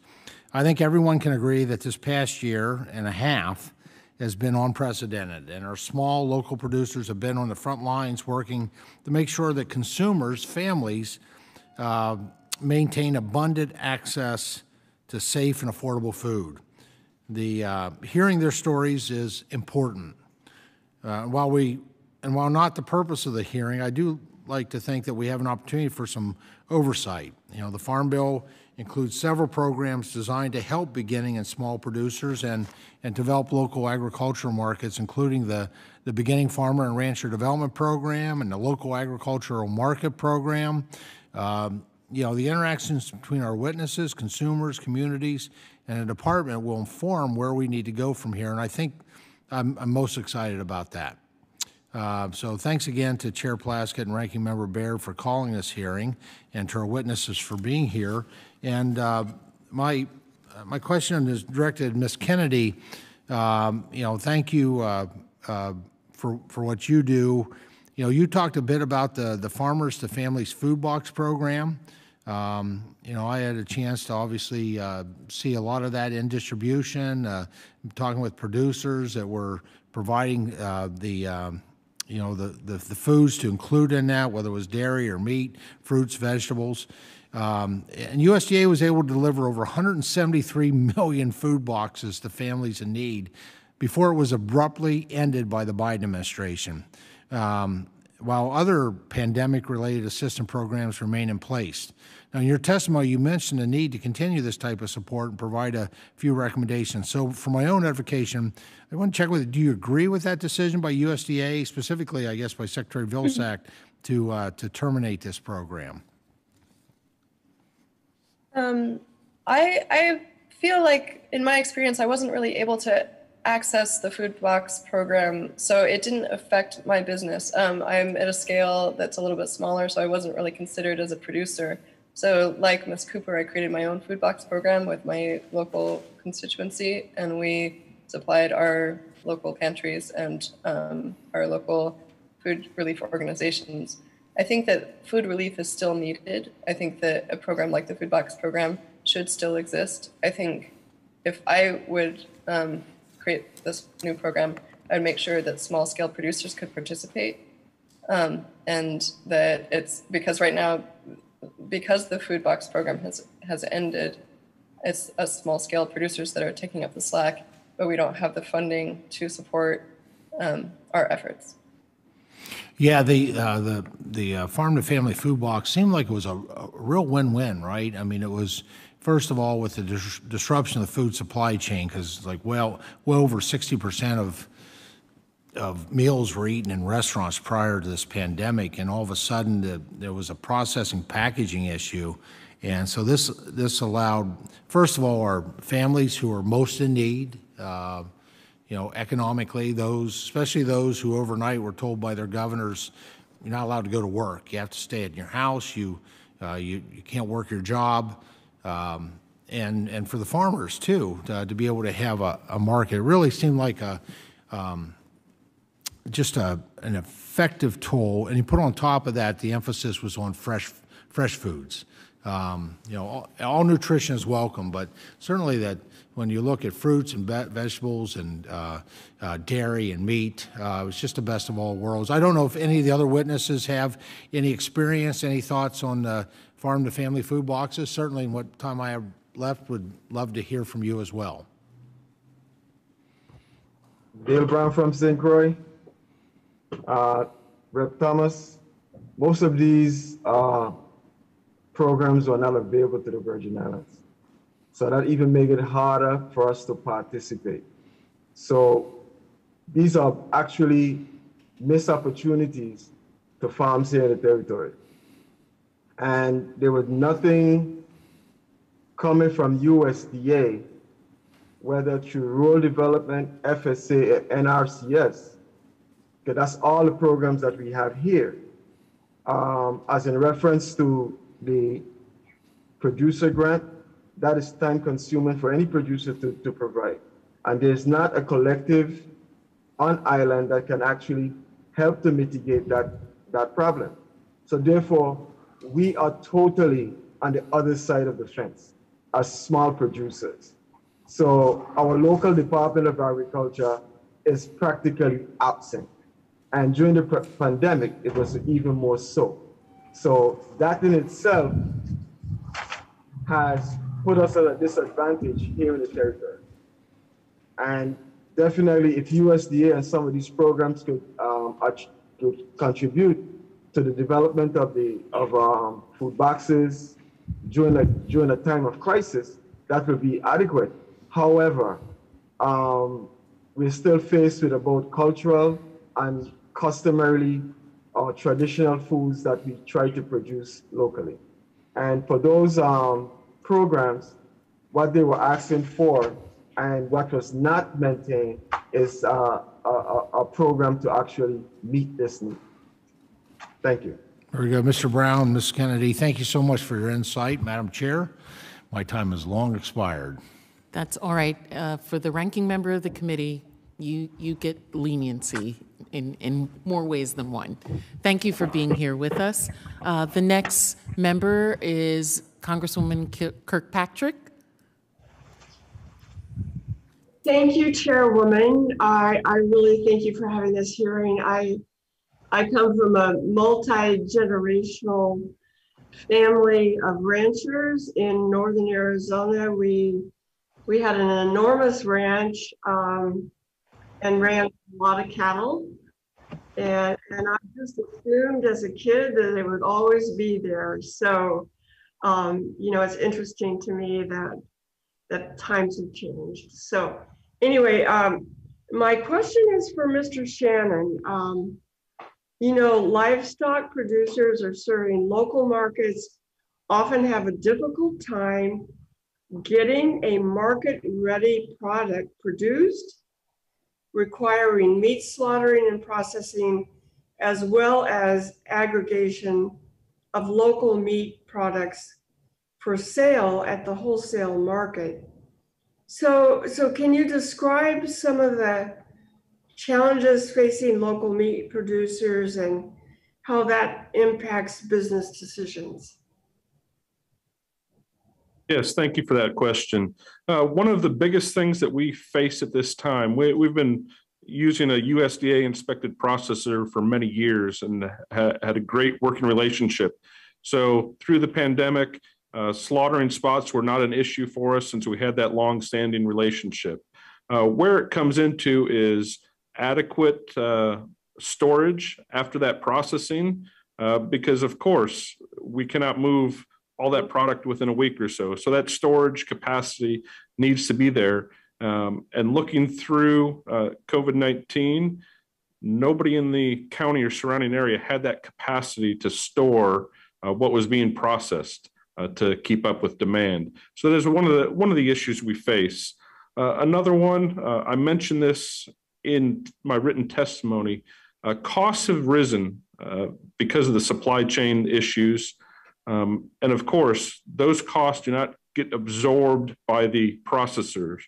I think everyone can agree that this past year and a half has been unprecedented, and our small local producers have been on the front lines working to make sure that consumers, families, uh, maintain abundant access to safe and affordable food. The uh, hearing their stories is important. Uh, while we, and while not the purpose of the hearing, I do like to think that we have an opportunity for some oversight. You know, the Farm Bill includes several programs designed to help beginning and small producers and, and develop local agricultural markets, including the, the Beginning Farmer and Rancher Development Program and the Local Agricultural Market Program. Um, you know, the interactions between our witnesses, consumers, communities, and the department will inform where we need to go from here, and I think I'm, I'm most excited about that. Uh, so thanks again to Chair Plaskett and Ranking Member Baird for calling this hearing, and to our witnesses for being here. And uh, my uh, my question is directed at Miz Kennedy. Um, you know, thank you uh, uh, for for what you do. You know, you talked a bit about the the Farmers to Families Food Box program. Um, you know, I had a chance to obviously uh, see a lot of that in distribution. Uh, talking with producers that were providing uh, the um, you know the, the the foods to include in that, whether it was dairy or meat, fruits, vegetables. Um, and U S D A was able to deliver over one hundred seventy-three million food boxes to families in need before it was abruptly ended by the Biden administration, um, while other pandemic-related assistance programs remain in place. Now, in your testimony, you mentioned the need to continue this type of support and provide a few recommendations. So for my own edification, I want to check with you, do you agree with that decision by U S D A, specifically, I guess, by Secretary Vilsack, to, uh, to terminate this program? Um, I, I feel like, in my experience, I wasn't really able to access the food box program, so it didn't affect my business. Um, I'm at a scale that's a little bit smaller, so I wasn't really considered as a producer. So like Miz Cooper, I created my own food box program with my local constituency, and we supplied our local pantries and um, our local food relief organizations. I think that food relief is still needed. I think that a program like the Food Box program should still exist. I think if I would um, create this new program, I would make sure that small-scale producers could participate. Um, and that it's because right now, because the Food Box program has, has ended, it's us small-scale producers that are taking up the slack, but we don't have the funding to support um, our efforts. Yeah, the uh, the the uh, farm to family food box seemed like it was a, a real win-win, right? I mean, it was first of all with the dis disruption of the food supply chain, because like well, well over sixty percent of of meals were eaten in restaurants prior to this pandemic, and all of a sudden the, there was a processing packaging issue, and so this this allowed first of all our families who are most in need. Uh, You know, economically, those, especially those who overnight were told by their governors, you're not allowed to go to work. You have to stay in your house. You, uh, you, you can't work your job, um, and and for the farmers too to, to be able to have a, a market. It really seemed like a, um, just a an effective tool. And you put on top of that, the emphasis was on fresh fresh foods. Um, you know, all, all nutrition is welcome, but certainly that when you look at fruits and vegetables and uh, uh, dairy and meat, uh, it's just the best of all worlds. I don't know if any of the other witnesses have any experience, any thoughts on the farm to family food boxes. Certainly, in what time I have left, would love to hear from you as well. Bill Brown from Saint Croix. Uh, Representative Thomas, most of these uh, programs are not available to the Virgin Islands. So that even makes it harder for us to participate. So these are actually missed opportunities to farms here in the territory. And there was nothing coming from U S D A, whether through rural development, F S A, N R C S, because that's all the programs that we have here. Um, as in reference to the producer grant, that is time consuming for any producer to, to provide. And there's not a collective on island that can actually help to mitigate that, that problem. So therefore, we are totally on the other side of the fence as small producers. So our local Department of Agriculture is practically absent. And during the pandemic, it was even more so. So that in itself has put us at a disadvantage here in the territory. And definitely if U S D A and some of these programs could, um, could contribute to the development of, the, of um, food boxes during a, during a time of crisis, that would be adequate. However, um, we're still faced with about cultural and customarily or traditional foods that we try to produce locally. And for those um, programs, what they were asking for and what was not maintained is uh, a, a program to actually meet this need. Thank you. Very good. Mister Brown, Miz Kennedy, thank you so much for your insight. Madam Chair, my time has long expired. That's all right. Uh, for the ranking member of the committee, you, you get leniency in, in more ways than one. Thank you for being here with us. Uh, the next member is Congresswoman Kirkpatrick. Thank you, Chairwoman. I, I really thank you for having this hearing. I, I come from a multi-generational family of ranchers in northern Arizona. We we had an enormous ranch um, and ran a lot of cattle. And, and I just assumed as a kid that they would always be there. So, um, you know, it's interesting to me that, that times have changed. So anyway, um, my question is for Mister Shannon. Um, You know, livestock producers are serving local markets, often have a difficult time getting a market-ready product produced, requiring meat slaughtering and processing, as well as aggregation of local meat products for sale at the wholesale market. So, so can you describe some of the challenges facing local meat producers and how that impacts business decisions? Yes, thank you for that question. Uh, one of the biggest things that we face at this time, we, we've been using a U S D A inspected processor for many years and ha had a great working relationship. So through the pandemic, uh, slaughtering spots were not an issue for us since we had that long-standing relationship. Uh, where it comes into is adequate uh, storage after that processing, uh, because of course we cannot move all that product within a week or so. So that storage capacity needs to be there. Um, and looking through uh, COVID nineteen, nobody in the county or surrounding area had that capacity to store uh, what was being processed uh, to keep up with demand. So there's one of the one of the issues we face. Uh, another one, uh, I mentioned this in my written testimony, uh, costs have risen uh, because of the supply chain issues. Um, and of course, those costs do not get absorbed by the processors.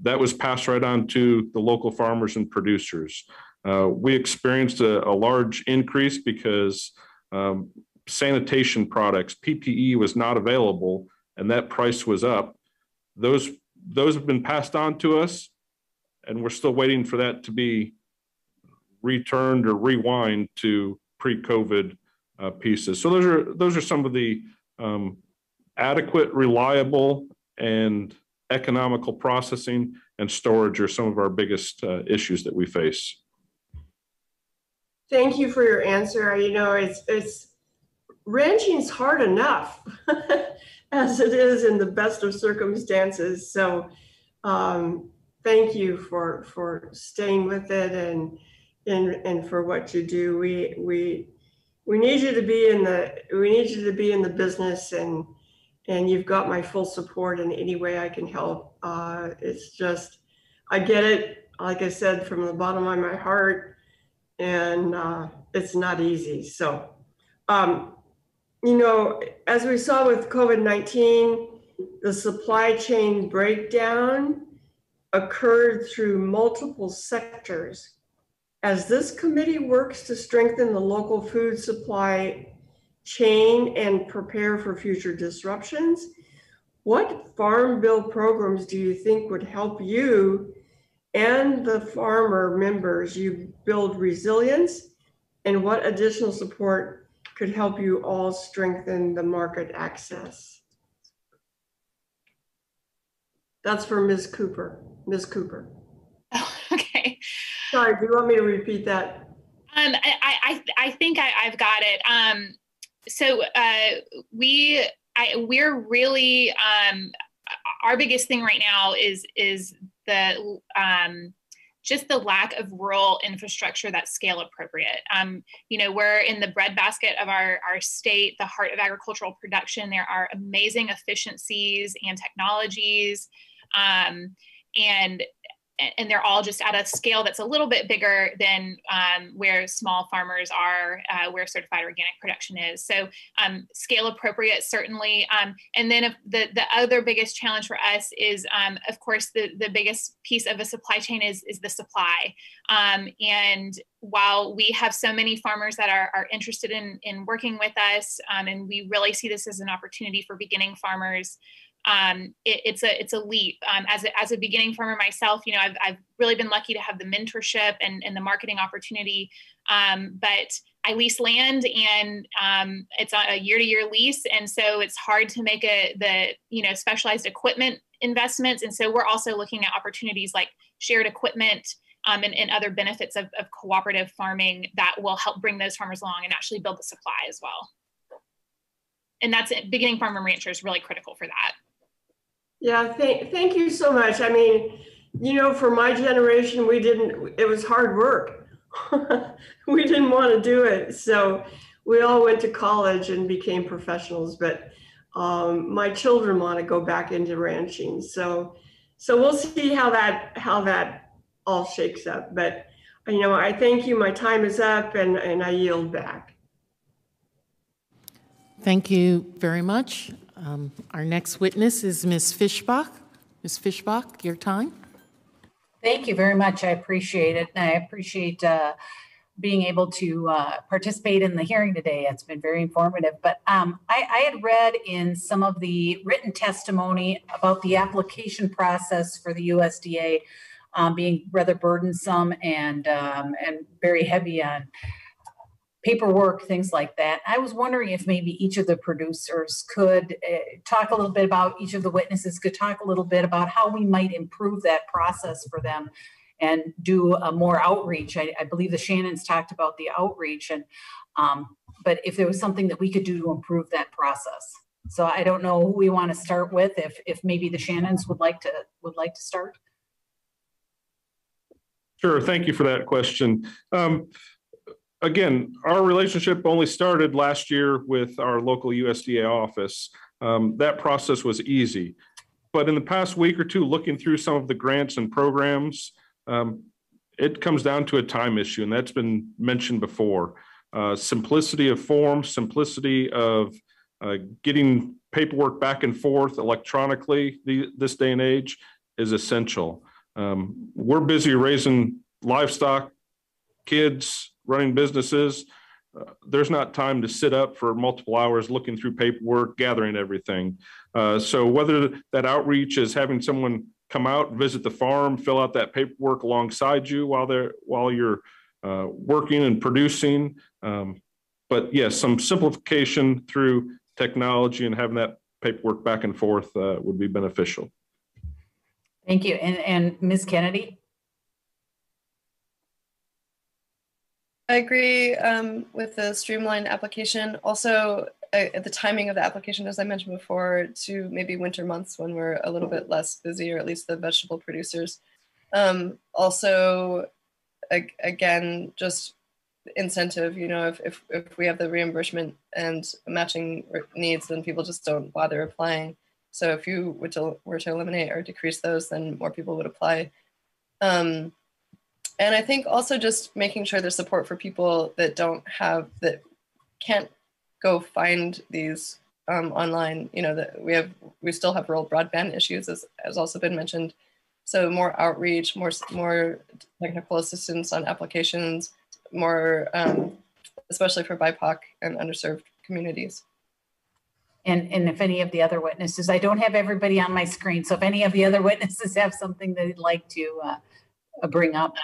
That was passed right on to the local farmers and producers. Uh, we experienced a, a large increase because um, sanitation products, P P E was not available, and that price was up. Those, those have been passed on to us, and we're still waiting for that to be returned or rewind to pre-COVID uh, pieces. So those are, those are some of the um, adequate, reliable, and economical processing and storage are some of our biggest uh, issues that we face. Thank you for your answer. You know, it's, it's ranching's hard enough as it is in the best of circumstances. So um, thank you for, for staying with it and, and, and for what you do. We, we, we need you to be in the, we need you to be in the business, and, and you've got my full support in any way I can help. Uh, it's just, I get it, like I said, from the bottom of my heart. And uh, it's not easy. So, um, you know, as we saw with COVID nineteen, the supply chain breakdown occurred through multiple sectors. As this committee works to strengthen the local food supply chain and prepare for future disruptions, what Farm Bill programs do you think would help you and the farmer members you build resilience, and what additional support could help you all strengthen the market access? That's for Miz Cooper. Miz Cooper. Oh, okay. Sorry, do you want me to repeat that? Um, I, I, I think I, I've got it. Um, so uh, we, I, we're really, um, our biggest thing right now is, is the um, just the lack of rural infrastructure that's scale appropriate. Um, you know, we're in the breadbasket of our, our state, the heart of agricultural production. There are amazing efficiencies and technologies, um, and and they're all just at a scale that's a little bit bigger than um, where small farmers are, uh, where certified organic production is. So um, scale appropriate, certainly. Um, and then if the, the other biggest challenge for us is, um, of course, the, the biggest piece of a supply chain is, is the supply. Um, and while we have so many farmers that are, are interested in, in working with us, um, and we really see this as an opportunity for beginning farmers, Um, it, it's a it's a leap. Um, as a, as a beginning farmer myself, you know, I've I've really been lucky to have the mentorship and and the marketing opportunity. Um, but I lease land, and um, it's a year to year lease, and so it's hard to make a the you know specialized equipment investments. And so we're also looking at opportunities like shared equipment um, and, and other benefits of, of cooperative farming that will help bring those farmers along and actually build the supply as well. And that's it. Beginning farmer and rancher is really critical for that. Yeah, thank, thank you so much. I mean, you know, for my generation, we didn't, it was hard work. We didn't want to do it. So we all went to college and became professionals, but um, my children want to go back into ranching. So, so we'll see how that, how that all shakes up. But, you know, I thank you. My time is up, and, and I yield back. Thank you very much. Um, our next witness is Miz Fischbach. Miz Fischbach, your time. Thank you very much. I appreciate it. And I appreciate uh, being able to uh, participate in the hearing today. It's been very informative. But um, I, I had read in some of the written testimony about the application process for the U S D A um, being rather burdensome and, um, and very heavy on paperwork, things like that. I was wondering if maybe each of the producers could uh, talk a little bit about, each of the witnesses could talk a little bit about how we might improve that process for them and do a more outreach. I, I believe the Shannons talked about the outreach, and um, but if there was something that we could do to improve that process. So I don't know who we want to start with, if, if maybe the Shannons would like to, would like to start. Sure, thank you for that question. Um, Again, our relationship only started last year with our local U S D A office. Um, that process was easy. But in the past week or two, looking through some of the grants and programs, um, it comes down to a time issue, and that's been mentioned before. Uh, simplicity of form, simplicity of uh, getting paperwork back and forth electronically the, this day and age is essential. Um, we're busy raising livestock, kids, running businesses, uh, there's not time to sit up for multiple hours looking through paperwork, gathering everything. Uh, so whether that outreach is having someone come out, visit the farm, fill out that paperwork alongside you while they're while you're uh, working and producing. Um, but yes, some simplification through technology and having that paperwork back and forth uh, would be beneficial. Thank you. And, and Miz Kennedy? I agree um, with the streamlined application. Also, uh, the timing of the application, as I mentioned before, to maybe winter months when we're a little bit less busy, or at least the vegetable producers. Um, also, ag again, just incentive, you know, if, if, if we have the reimbursement and matching needs, then people just don't bother applying. So if you were to, were to eliminate or decrease those, then more people would apply. Um, and I think also just making sure there's support for people that don't have, that can't go find these um, online, you know, that we have, we still have rural broadband issues, as has also been mentioned. So more outreach, more, more technical assistance on applications, more, um, especially for B I P O C and underserved communities. And, and if any of the other witnesses, I don't have everybody on my screen, so if any of the other witnesses have something they'd like to uh, bring up.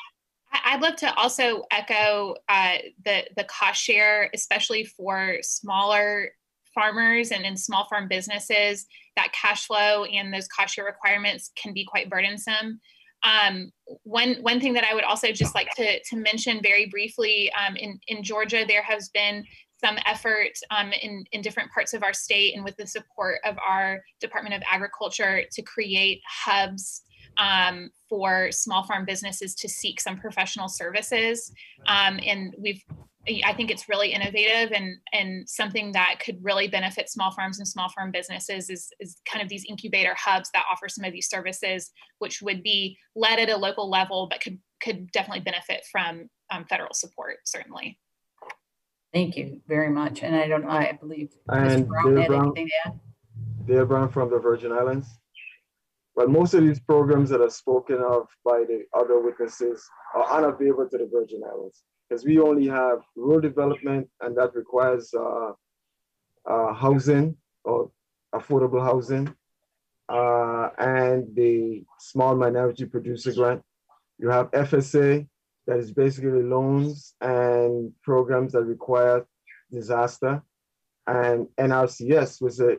I'd love to also echo uh, the, the cost share, especially for smaller farmers and in small farm businesses. That cash flow and those cost share requirements can be quite burdensome. Um, one, one thing that I would also just like to, to mention very briefly, um, in, in Georgia, there has been some effort um, in, in different parts of our state and with the support of our Department of Agriculture to create hubs um, for small farm businesses to seek some professional services. Um, and we've, I think it's really innovative and, and something that could really benefit small farms and small farm businesses is, is kind of these incubator hubs that offer some of these services, which would be led at a local level, but could, could definitely benefit from um, federal support, certainly. Thank you very much. And I don't know, I believe Mister Brown had anything to add? Dale Brown from the Virgin Islands. But most of these programs that are spoken of by the other witnesses are unavailable to the Virgin Islands, because we only have rural development, and that requires uh, uh, housing or affordable housing, uh, and the small minority producer grant. You have F S A, that is basically loans and programs that require disaster, and N R C S was a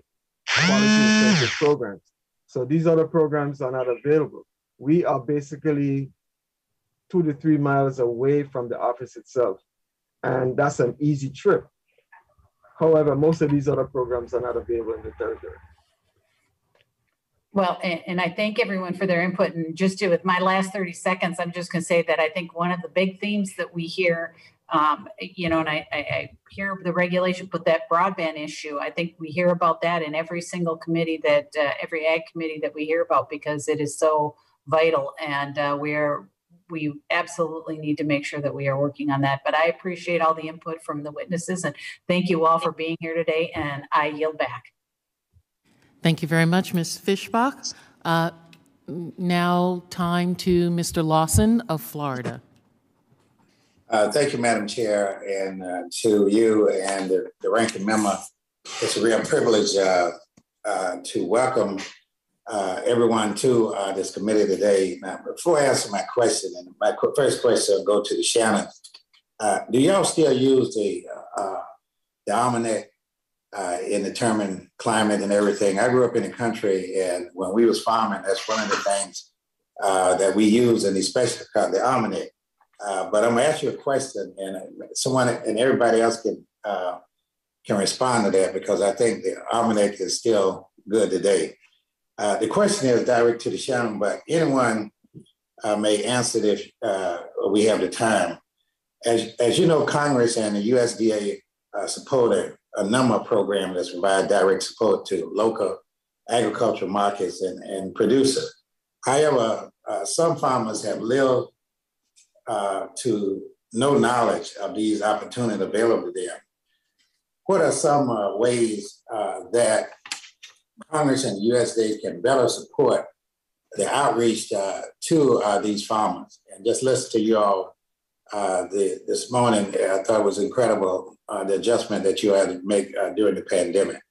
quality-centered programs. So these other programs are not available. We are basically two to three miles away from the office itself, and that's an easy trip. However, most of these other programs are not available in the territory. Well, and, and I thank everyone for their input, and just to, with my last thirty seconds, I'm just going to say that I think one of the big themes that we hear, um, you know, and I, I, I hear the regulation, but that broadband issue, I think we hear about that in every single committee that, uh, every ag committee that we hear about, because it is so vital, and uh, we're, we absolutely need to make sure that we are working on that. But I appreciate all the input from the witnesses, and thank you all for being here today, and I yield back. Thank you very much, Miz Fischbach. Uh, now time to Mister Lawson of Florida. Uh, thank you, Madam Chair, and uh, to you and the, the ranking member. It's a real privilege uh, uh, to welcome uh, everyone to uh, this committee today. Now, before I answer my question, and my first question will go to the Shannon. Uh, do y'all still use the, uh, the almanac Uh, in determining climate and everything? I grew up in the country, and when we was farming, that's one of the things uh, that we use, and especially the almanac. Uh, but I'm gonna ask you a question, and someone and everybody else can uh, can respond to that, because I think the almanac is still good today. Uh, the question is direct to the Shannon, but anyone uh, may answer it if uh, we have the time. As as you know, Congress and the U S D A uh, supported a number of programs that provide direct support to local agricultural markets and, and producers. However, uh, some farmers have little uh, to no knowledge of these opportunities available to them. What are some uh, ways uh, that Congress and the U S D A can better support the outreach uh, to uh, these farmers? And just listen to you all uh, the, this morning. I thought it was incredible, uh, the adjustment that you had to make uh, during the pandemic.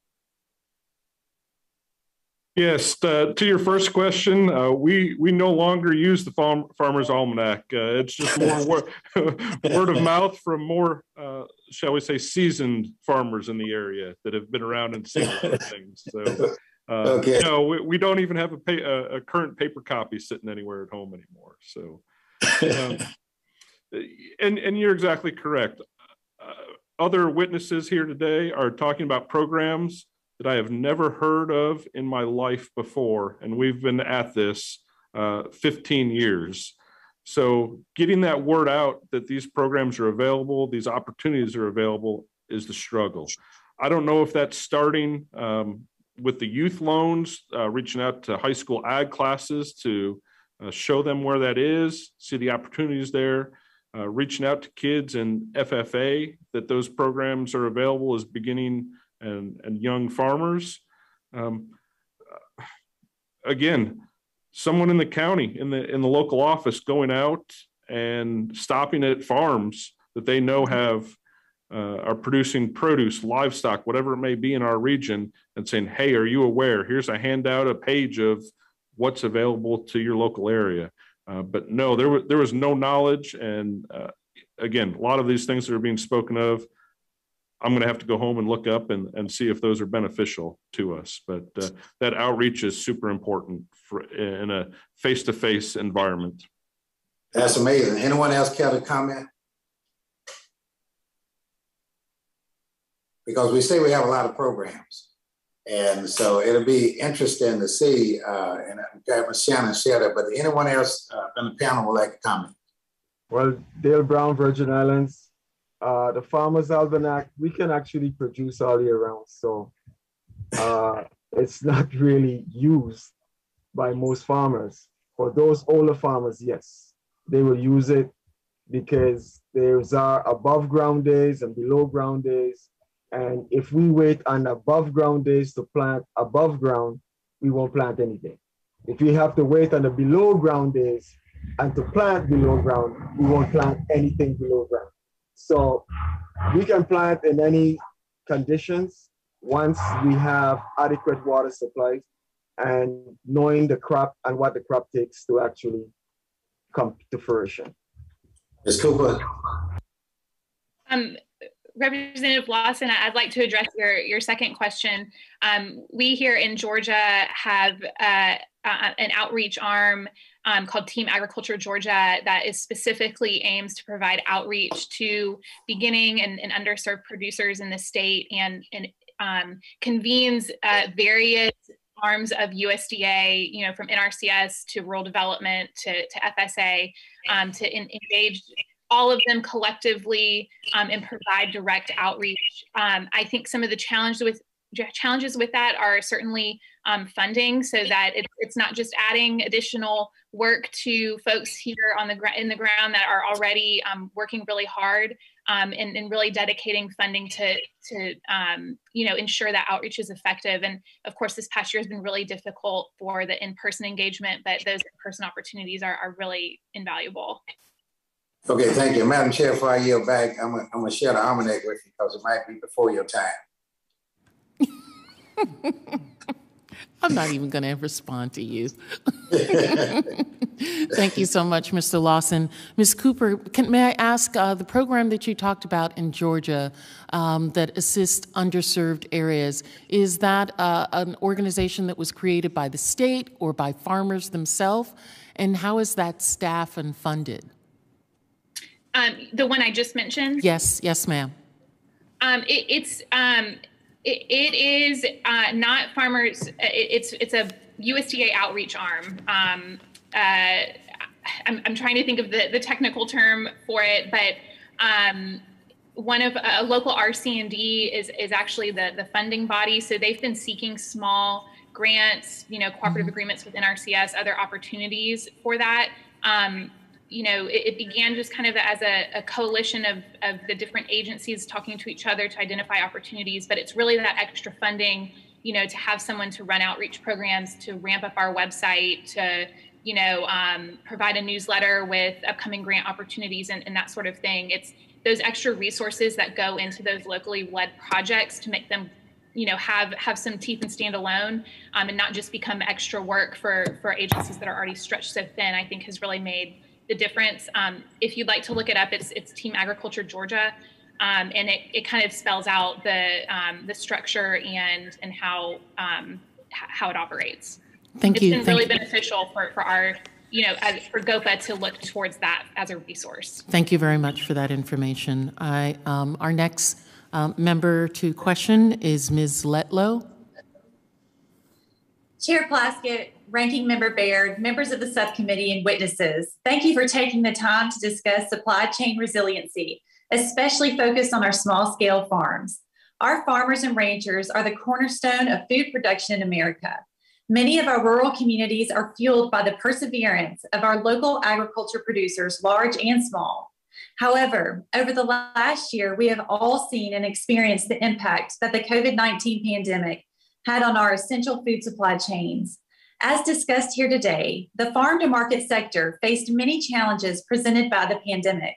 Yes, uh, to your first question, uh, we we no longer use the farm, Farmer's Almanac. Uh, it's just more wor word of mouth from more, uh, shall we say, seasoned farmers in the area that have been around and seen things. So, uh, okay. you know, we, we don't even have a, pay, a, a current paper copy sitting anywhere at home anymore. So, um, and and you're exactly correct. Uh, other witnesses here today are talking about programs that I have never heard of in my life before. And we've been at this uh, fifteen years. So getting that word out that these programs are available, these opportunities are available, is the struggle. I don't know if that's starting um, with the youth loans, uh, reaching out to high school ag classes to uh, show them where that is, see the opportunities there. Uh, reaching out to kids in F F A, that those programs are available is beginning. And, and young farmers. Um, again, someone in the county, in the in the local office, going out and stopping at farms that they know have uh, are producing produce, livestock, whatever it may be in our region, and saying, "Hey, are you aware? Here's a handout, a page of what's available to your local area." Uh, but no, there was there was no knowledge, and uh, again, a lot of these things that are being spoken of, I'm going to have to go home and look up and, and see if those are beneficial to us. But uh, that outreach is super important for, in a face-to-face environment. That's amazing. Anyone else care to comment? Because we say we have a lot of programs. And so it'll be interesting to see, uh, and I'm glad Shannon shared it, but anyone else uh, on the panel would like to comment? Well, Dale Brown, Virgin Islands. Uh, the Farmer's Almanac, we can actually produce all year round, so uh, it's not really used by most farmers. For those older farmers, yes, they will use it because there's our above ground days and below ground days, and if we wait on above ground days to plant above ground, we won't plant anything. If we have to wait on the below ground days and to plant below ground, we won't plant anything below ground. So we can plant in any conditions once we have adequate water supplies and knowing the crop and what the crop takes to actually come to fruition. Miz Cooper. Um, Representative Lawson, I'd like to address your, your second question. Um, we here in Georgia have uh, uh, an outreach arm Um, called Team Agriculture Georgia that is specifically aims to provide outreach to beginning and, and underserved producers in the state, and, and um, convenes uh, various arms of U S D A, you know, from N R C S to rural development to, to F S A, um, to in, engage all of them collectively um, and provide direct outreach. Um, I think some of the challenges with Challenges with that are certainly um, funding, so that it, it's not just adding additional work to folks here on the gr in the ground that are already um, working really hard um, and, and really dedicating funding to to um, you know, ensure that outreach is effective. And of course, this past year has been really difficult for the in-person engagement, but those in-person opportunities are, are really invaluable. Okay, thank you, Madam Chair. For I yield back, I'm gonna, I'm gonna share the almanac with you because it might be before your time. I'm not even going to respond to you. Thank you so much, Mister Lawson. Miz Cooper, can, may I ask, uh, the program that you talked about in Georgia um, that assists underserved areas, is that uh, an organization that was created by the state or by farmers themselves? And how is that staffed and funded? Um, the one I just mentioned? Yes, yes, ma'am. Um, it, it's... Um, It, it is uh, not farmers. It, it's it's a U S D A outreach arm. Um, uh, I'm, I'm trying to think of the, the technical term for it, but um, one of a uh, local R C and D is is actually the the funding body. So they've been seeking small grants, you know, cooperative mm-hmm. agreements with N R C S, other opportunities for that. Um, you know, it, it began just kind of as a, a coalition of, of the different agencies talking to each other to identify opportunities, but it's really that extra funding, you know, to have someone to run outreach programs, to ramp up our website, to you know, um, provide a newsletter with upcoming grant opportunities and, and that sort of thing. It's those extra resources that go into those locally led projects to make them, you know, have have some teeth and stand alone, um, and not just become extra work for, for agencies that are already stretched so thin, I think has really made the difference. Um, if you'd like to look it up, it's, it's Team Agriculture Georgia. Um, and it, it kind of spells out the um, the structure and and how um, how it operates. Thank you. It's been really beneficial for, for our, you know, for GOPA to look towards that as a resource. Thank you very much for that information. I um, our next um, member to question is Miz Letlow. Chair Plaskett, Ranking Member Baird, members of the subcommittee and witnesses, thank you for taking the time to discuss supply chain resiliency, especially focused on our small-scale farms. Our farmers and ranchers are the cornerstone of food production in America. Many of our rural communities are fueled by the perseverance of our local agriculture producers, large and small. However, over the last year, we have all seen and experienced the impact that the COVID nineteen pandemic had on our essential food supply chains. As discussed here today, the farm-to-market sector faced many challenges presented by the pandemic.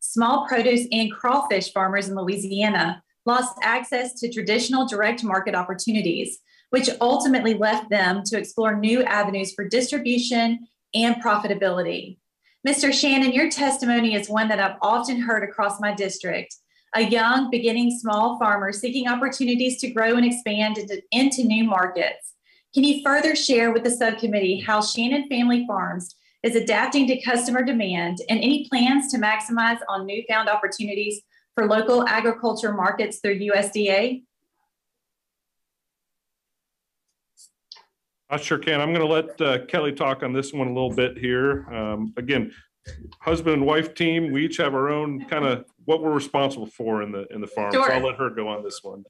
Small produce and crawfish farmers in Louisiana lost access to traditional direct market opportunities, which ultimately left them to explore new avenues for distribution and profitability. Mister Shannon, your testimony is one that I've often heard across my district, a young, beginning small farmer seeking opportunities to grow and expand into, into new markets. Can you further share with the subcommittee how Shannon Family Farms is adapting to customer demand and any plans to maximize on newfound opportunities for local agriculture markets through U S D A? I sure can. I'm gonna let uh, Kelly talk on this one a little bit here. Um, again, husband and wife team, we each have our own kind of what we're responsible for in the in the farm. Sure. So I'll let her go on this one.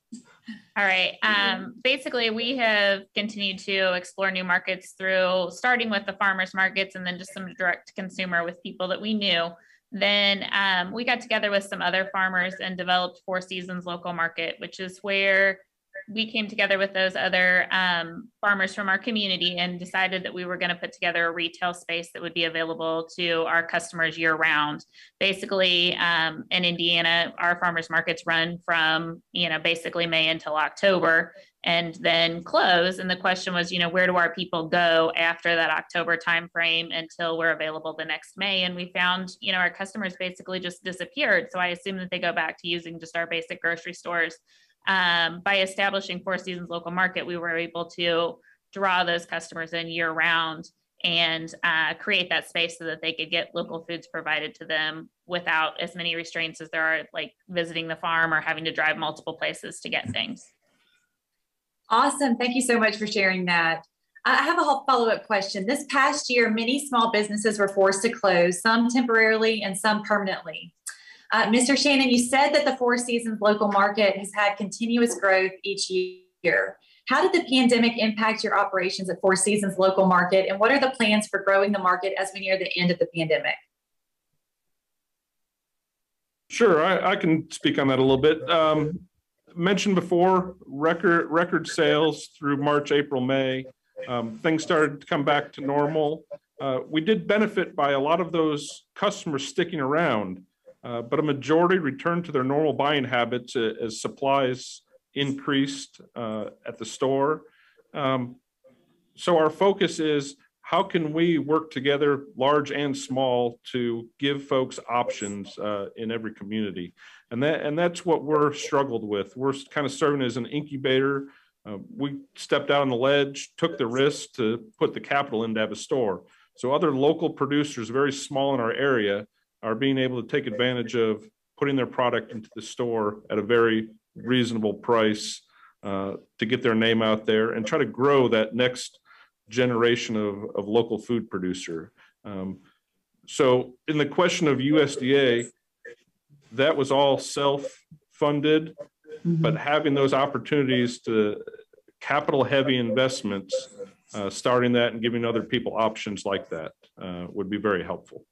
All right. Um, basically, we have continued to explore new markets through starting with the farmers markets and then just some direct to consumer with people that we knew. Then um, we got together with some other farmers and developed Four Seasons Local Market, which is where we came together with those other um, farmers from our community and decided that we were going to put together a retail space that would be available to our customers year round. Basically, um, in Indiana, our farmers markets run from, you know, basically May until October and then close. And the question was, you know, where do our people go after that October timeframe until we're available the next May? And we found, you know, our customers basically just disappeared. So I assume that they go back to using just our basic grocery stores. Um, by establishing Four Seasons Local Market, we were able to draw those customers in year round and uh, create that space so that they could get local foods provided to them without as many restraints as there are, like visiting the farm or having to drive multiple places to get things. Awesome. Thank you so much for sharing that. I have a follow-up question. This past year, many small businesses were forced to close, some temporarily and some permanently. Uh, Mister Shannon, you said that the Four Seasons Local Market has had continuous growth each year. How did the pandemic impact your operations at Four Seasons Local Market, and what are the plans for growing the market as we near the end of the pandemic? Sure, I, I can speak on that a little bit. Um, mentioned before, record, record sales through March, April, May. Um, things started to come back to normal. Uh, we did benefit by a lot of those customers sticking around. Uh, but a majority returned to their normal buying habits uh, as supplies increased uh, at the store. Um, so our focus is how can we work together, large and small, to give folks options uh, in every community, and that and that's what we're struggled with. We're kind of serving as an incubator. Uh, we stepped out on the ledge, took the risk to put the capital into have a store. So other local producers, very small in our area, are being able to take advantage of putting their product into the store at a very reasonable price uh, to get their name out there and try to grow that next generation of, of local food producer. Um, so in the question of U S D A, that was all self-funded, mm-hmm. but having those opportunities to capital-heavy investments, uh, starting that and giving other people options like that uh, would be very helpful.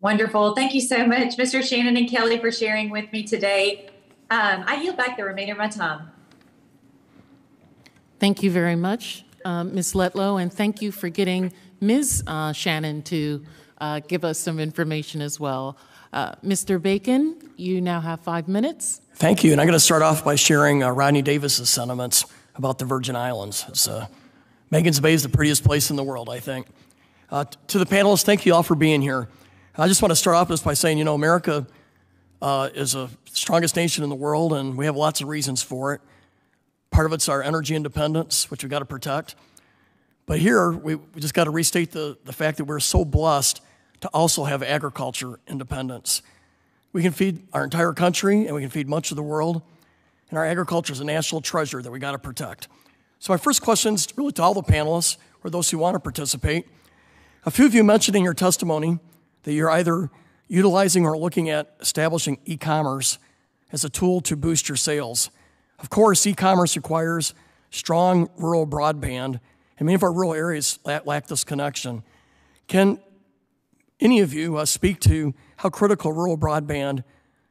Wonderful. Thank you so much, Mister Shannon and Kelly, for sharing with me today. Um, I yield back the remainder of my time. Thank you very much, um, Miz Letlow, and thank you for getting Miz Uh, Shannon to uh, give us some information as well. Uh, Mister Bacon, you now have five minutes. Thank you, and I'm going to start off by sharing uh, Rodney Davis's sentiments about the Virgin Islands. It's, uh, Megans Bay is the prettiest place in the world, I think. Uh, to the panelists, thank you all for being here. I just want to start off just by saying, you know, America uh, is the strongest nation in the world, and we have lots of reasons for it. Part of it's our energy independence, which we've got to protect. But here, we, we just got to restate the, the fact that we're so blessed to also have agriculture independence. We can feed our entire country, and we can feed much of the world, and our agriculture is a national treasure that we got to protect. So my first question is really to all the panelists, or those who want to participate. A few of you mentioned in your testimony that you're either utilizing or looking at establishing e-commerce as a tool to boost your sales. Of course, e-commerce requires strong rural broadband, and many of our rural areas lack this connection. Can any of you uh, speak to how critical rural broadband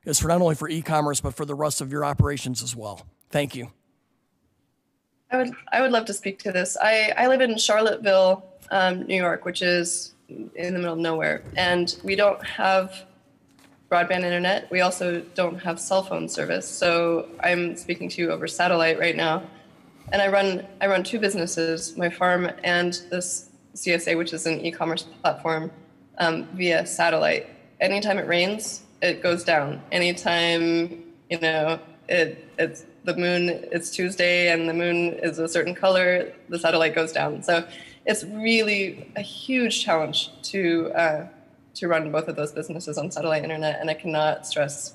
is for not only for e-commerce, but for the rest of your operations as well? Thank you. I would, I would love to speak to this. I, I live in Charlottesville, um, New York, which is in the middle of nowhere. And we don't have broadband internet. We also don't have cell phone service. So I'm speaking to you over satellite right now. And I run, I run two businesses, my farm and this C S A, which is an e-commerce platform um, via satellite. Anytime it rains, it goes down. Anytime, you know, it, it's the moon, it's Tuesday and the moon is a certain color, the satellite goes down. So it's really a huge challenge to, uh, to run both of those businesses on satellite internet. And I cannot stress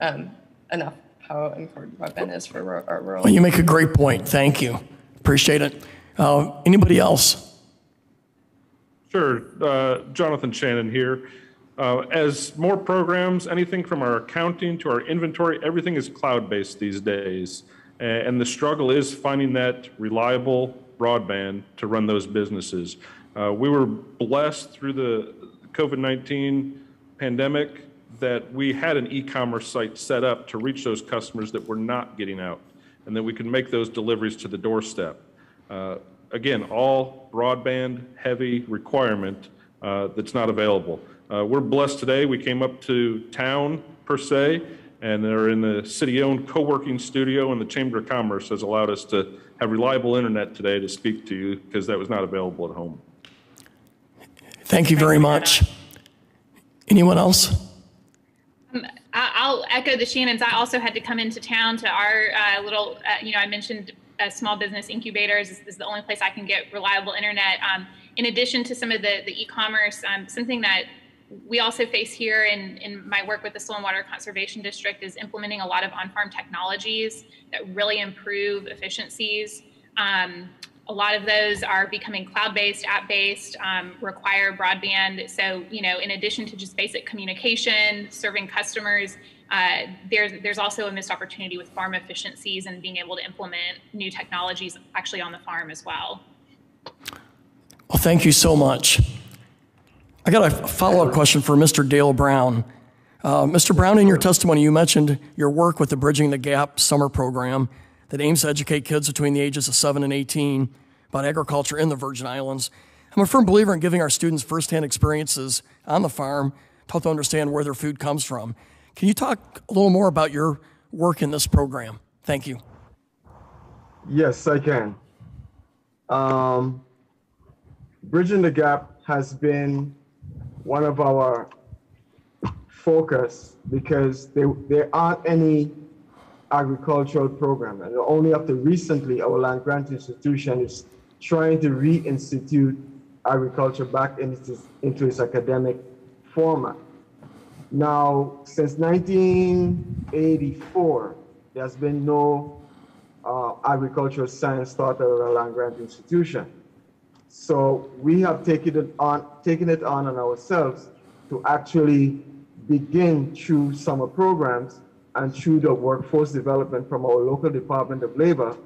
um, enough how important broadband is for our rural. Well, you make a great point. Thank you. Appreciate it. Uh, anybody else? Sure. Uh, Jonathan Shannon here. Uh, as more programs, anything from our accounting to our inventory, everything is cloud-based these days. And the struggle is finding that reliable broadband to run those businesses. Uh, we were blessed through the COVID nineteen pandemic that we had an e-commerce site set up to reach those customers that were not getting out, and that we could make those deliveries to the doorstep. Uh, again, all broadband heavy requirement uh, that's not available. Uh, we're blessed today. We came up to town per se, and they're in the city-owned co-working studio, and the Chamber of Commerce has allowed us to have reliable internet today to speak to you, because that was not available at home. Thank you very much. Anyone else? I'll echo the Shannons. I also had to come into town to our uh, little, uh, you know, I mentioned uh, small business incubators. This is the only place I can get reliable internet. Um, in addition to some of the, the e-commerce, um, something that we also face here in, in my work with the Soil and Water Conservation District is implementing a lot of on-farm technologies that really improve efficiencies. Um, a lot of those are becoming cloud-based, app-based, um, require broadband. So, you know, in addition to just basic communication, serving customers, uh, there's, there's also a missed opportunity with farm efficiencies and being able to implement new technologies actually on the farm as well. Well, thank you so much. I got a follow-up question for Mister Dale Brown. Uh, Mister Brown, in your testimony, you mentioned your work with the Bridging the Gap summer program that aims to educate kids between the ages of seven and eighteen about agriculture in the Virgin Islands. I'm a firm believer in giving our students firsthand experiences on the farm to help them understand where their food comes from. Can you talk a little more about your work in this program? Thank you. Yes, I can. Um, Bridging the Gap has been one of our focus because they, there aren't any agricultural program, and only up to recently our land grant institution is trying to reinstitute agriculture back into, into its academic format. Now, since nineteen eighty-four, there's been no uh, agricultural science taught at our land grant institution. So we have taken it on, taken it on on ourselves to actually begin through summer programs and through the workforce development from our local Department of Labor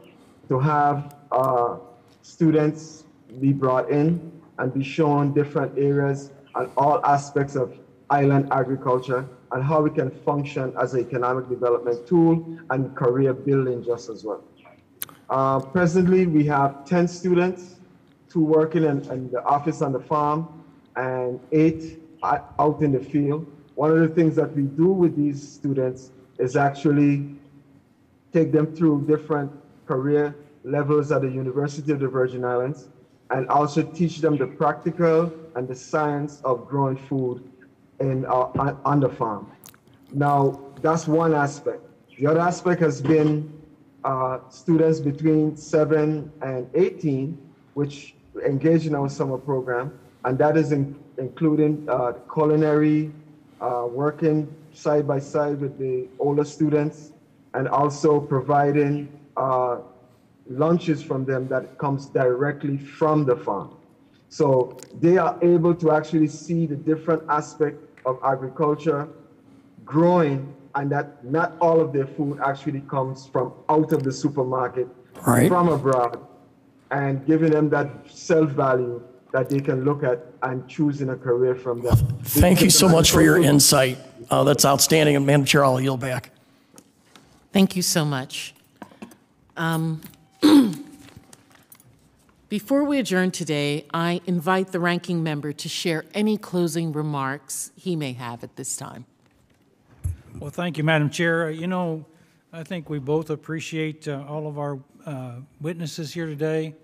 to have uh, students be brought in and be shown different areas and all aspects of island agriculture and how we can function as an economic development tool and career building just as well. Uh, presently, we have ten students, two working in, in the office on the farm and eight out in the field. One of the things that we do with these students is actually take them through different career levels at the University of the Virgin Islands, and also teach them the practical and the science of growing food in our, on the farm. Now, that's one aspect. The other aspect has been uh, students between seven and eighteen, which engage in our summer program, and that is in, including uh, culinary, uh, working side by side with the older students, and also providing uh, lunches from them that comes directly from the farm. So they are able to actually see the different aspect of agriculture growing, and that not all of their food actually comes from out of the supermarket, right, from abroad, and giving them that self-value that they can look at and choosing a career from them. Thank you so much for your insight. Uh, that's outstanding. And Madam Chair, I'll yield back. Thank you so much. Um, Before we adjourn today, I invite the ranking member to share any closing remarks he may have at this time. Well, thank you, Madam Chair. You know, I think we both appreciate uh, all of our uh, witnesses here today,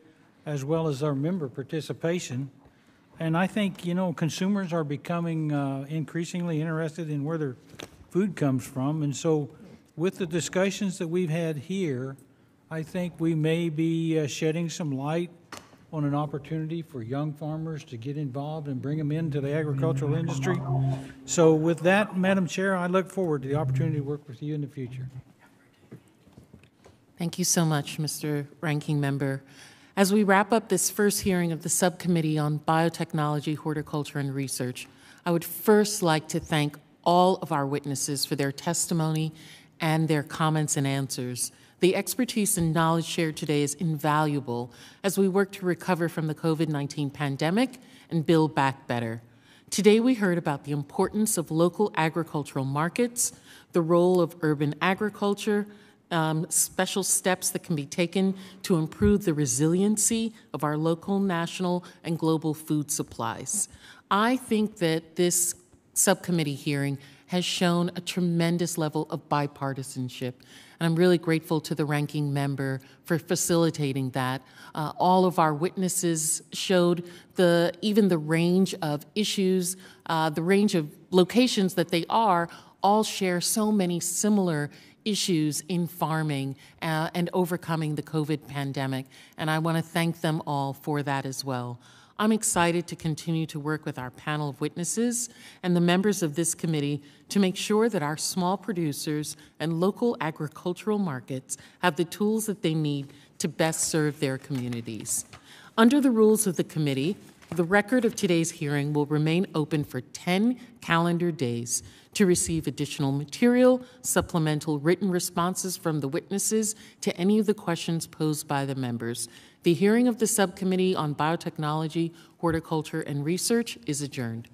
as well as our member participation. And I think, you know, consumers are becoming uh, increasingly interested in where their food comes from. And so with the discussions that we've had here, I think we may be uh, shedding some light on an opportunity for young farmers to get involved and bring them into the agricultural industry. So with that, Madam Chair, I look forward to the opportunity to work with you in the future. Thank you so much, Mister Ranking Member. As we wrap up this first hearing of the Subcommittee on Biotechnology, Horticulture, and Research, I would first like to thank all of our witnesses for their testimony and their comments and answers. The expertise and knowledge shared today is invaluable as we work to recover from the COVID nineteen pandemic and build back better. Today we heard about the importance of local agricultural markets, the role of urban agriculture, um, special steps that can be taken to improve the resiliency of our local, national, and global food supplies. I think that this subcommittee hearing has shown a tremendous level of bipartisanship. And I'm really grateful to the ranking member for facilitating that. Uh, all of our witnesses showed the, even the range of issues, uh, the range of locations that they are, all share so many similar issues in farming uh, and overcoming the COVID pandemic. And I want to thank them all for that as well. I'm excited to continue to work with our panel of witnesses and the members of this committee to make sure that our small producers and local agricultural markets have the tools that they need to best serve their communities. Under the rules of the committee, the record of today's hearing will remain open for ten calendar days to receive additional material, supplemental written responses from the witnesses to any of the questions posed by the members. The hearing of the Subcommittee on Biotechnology, Horticulture, and Research is adjourned.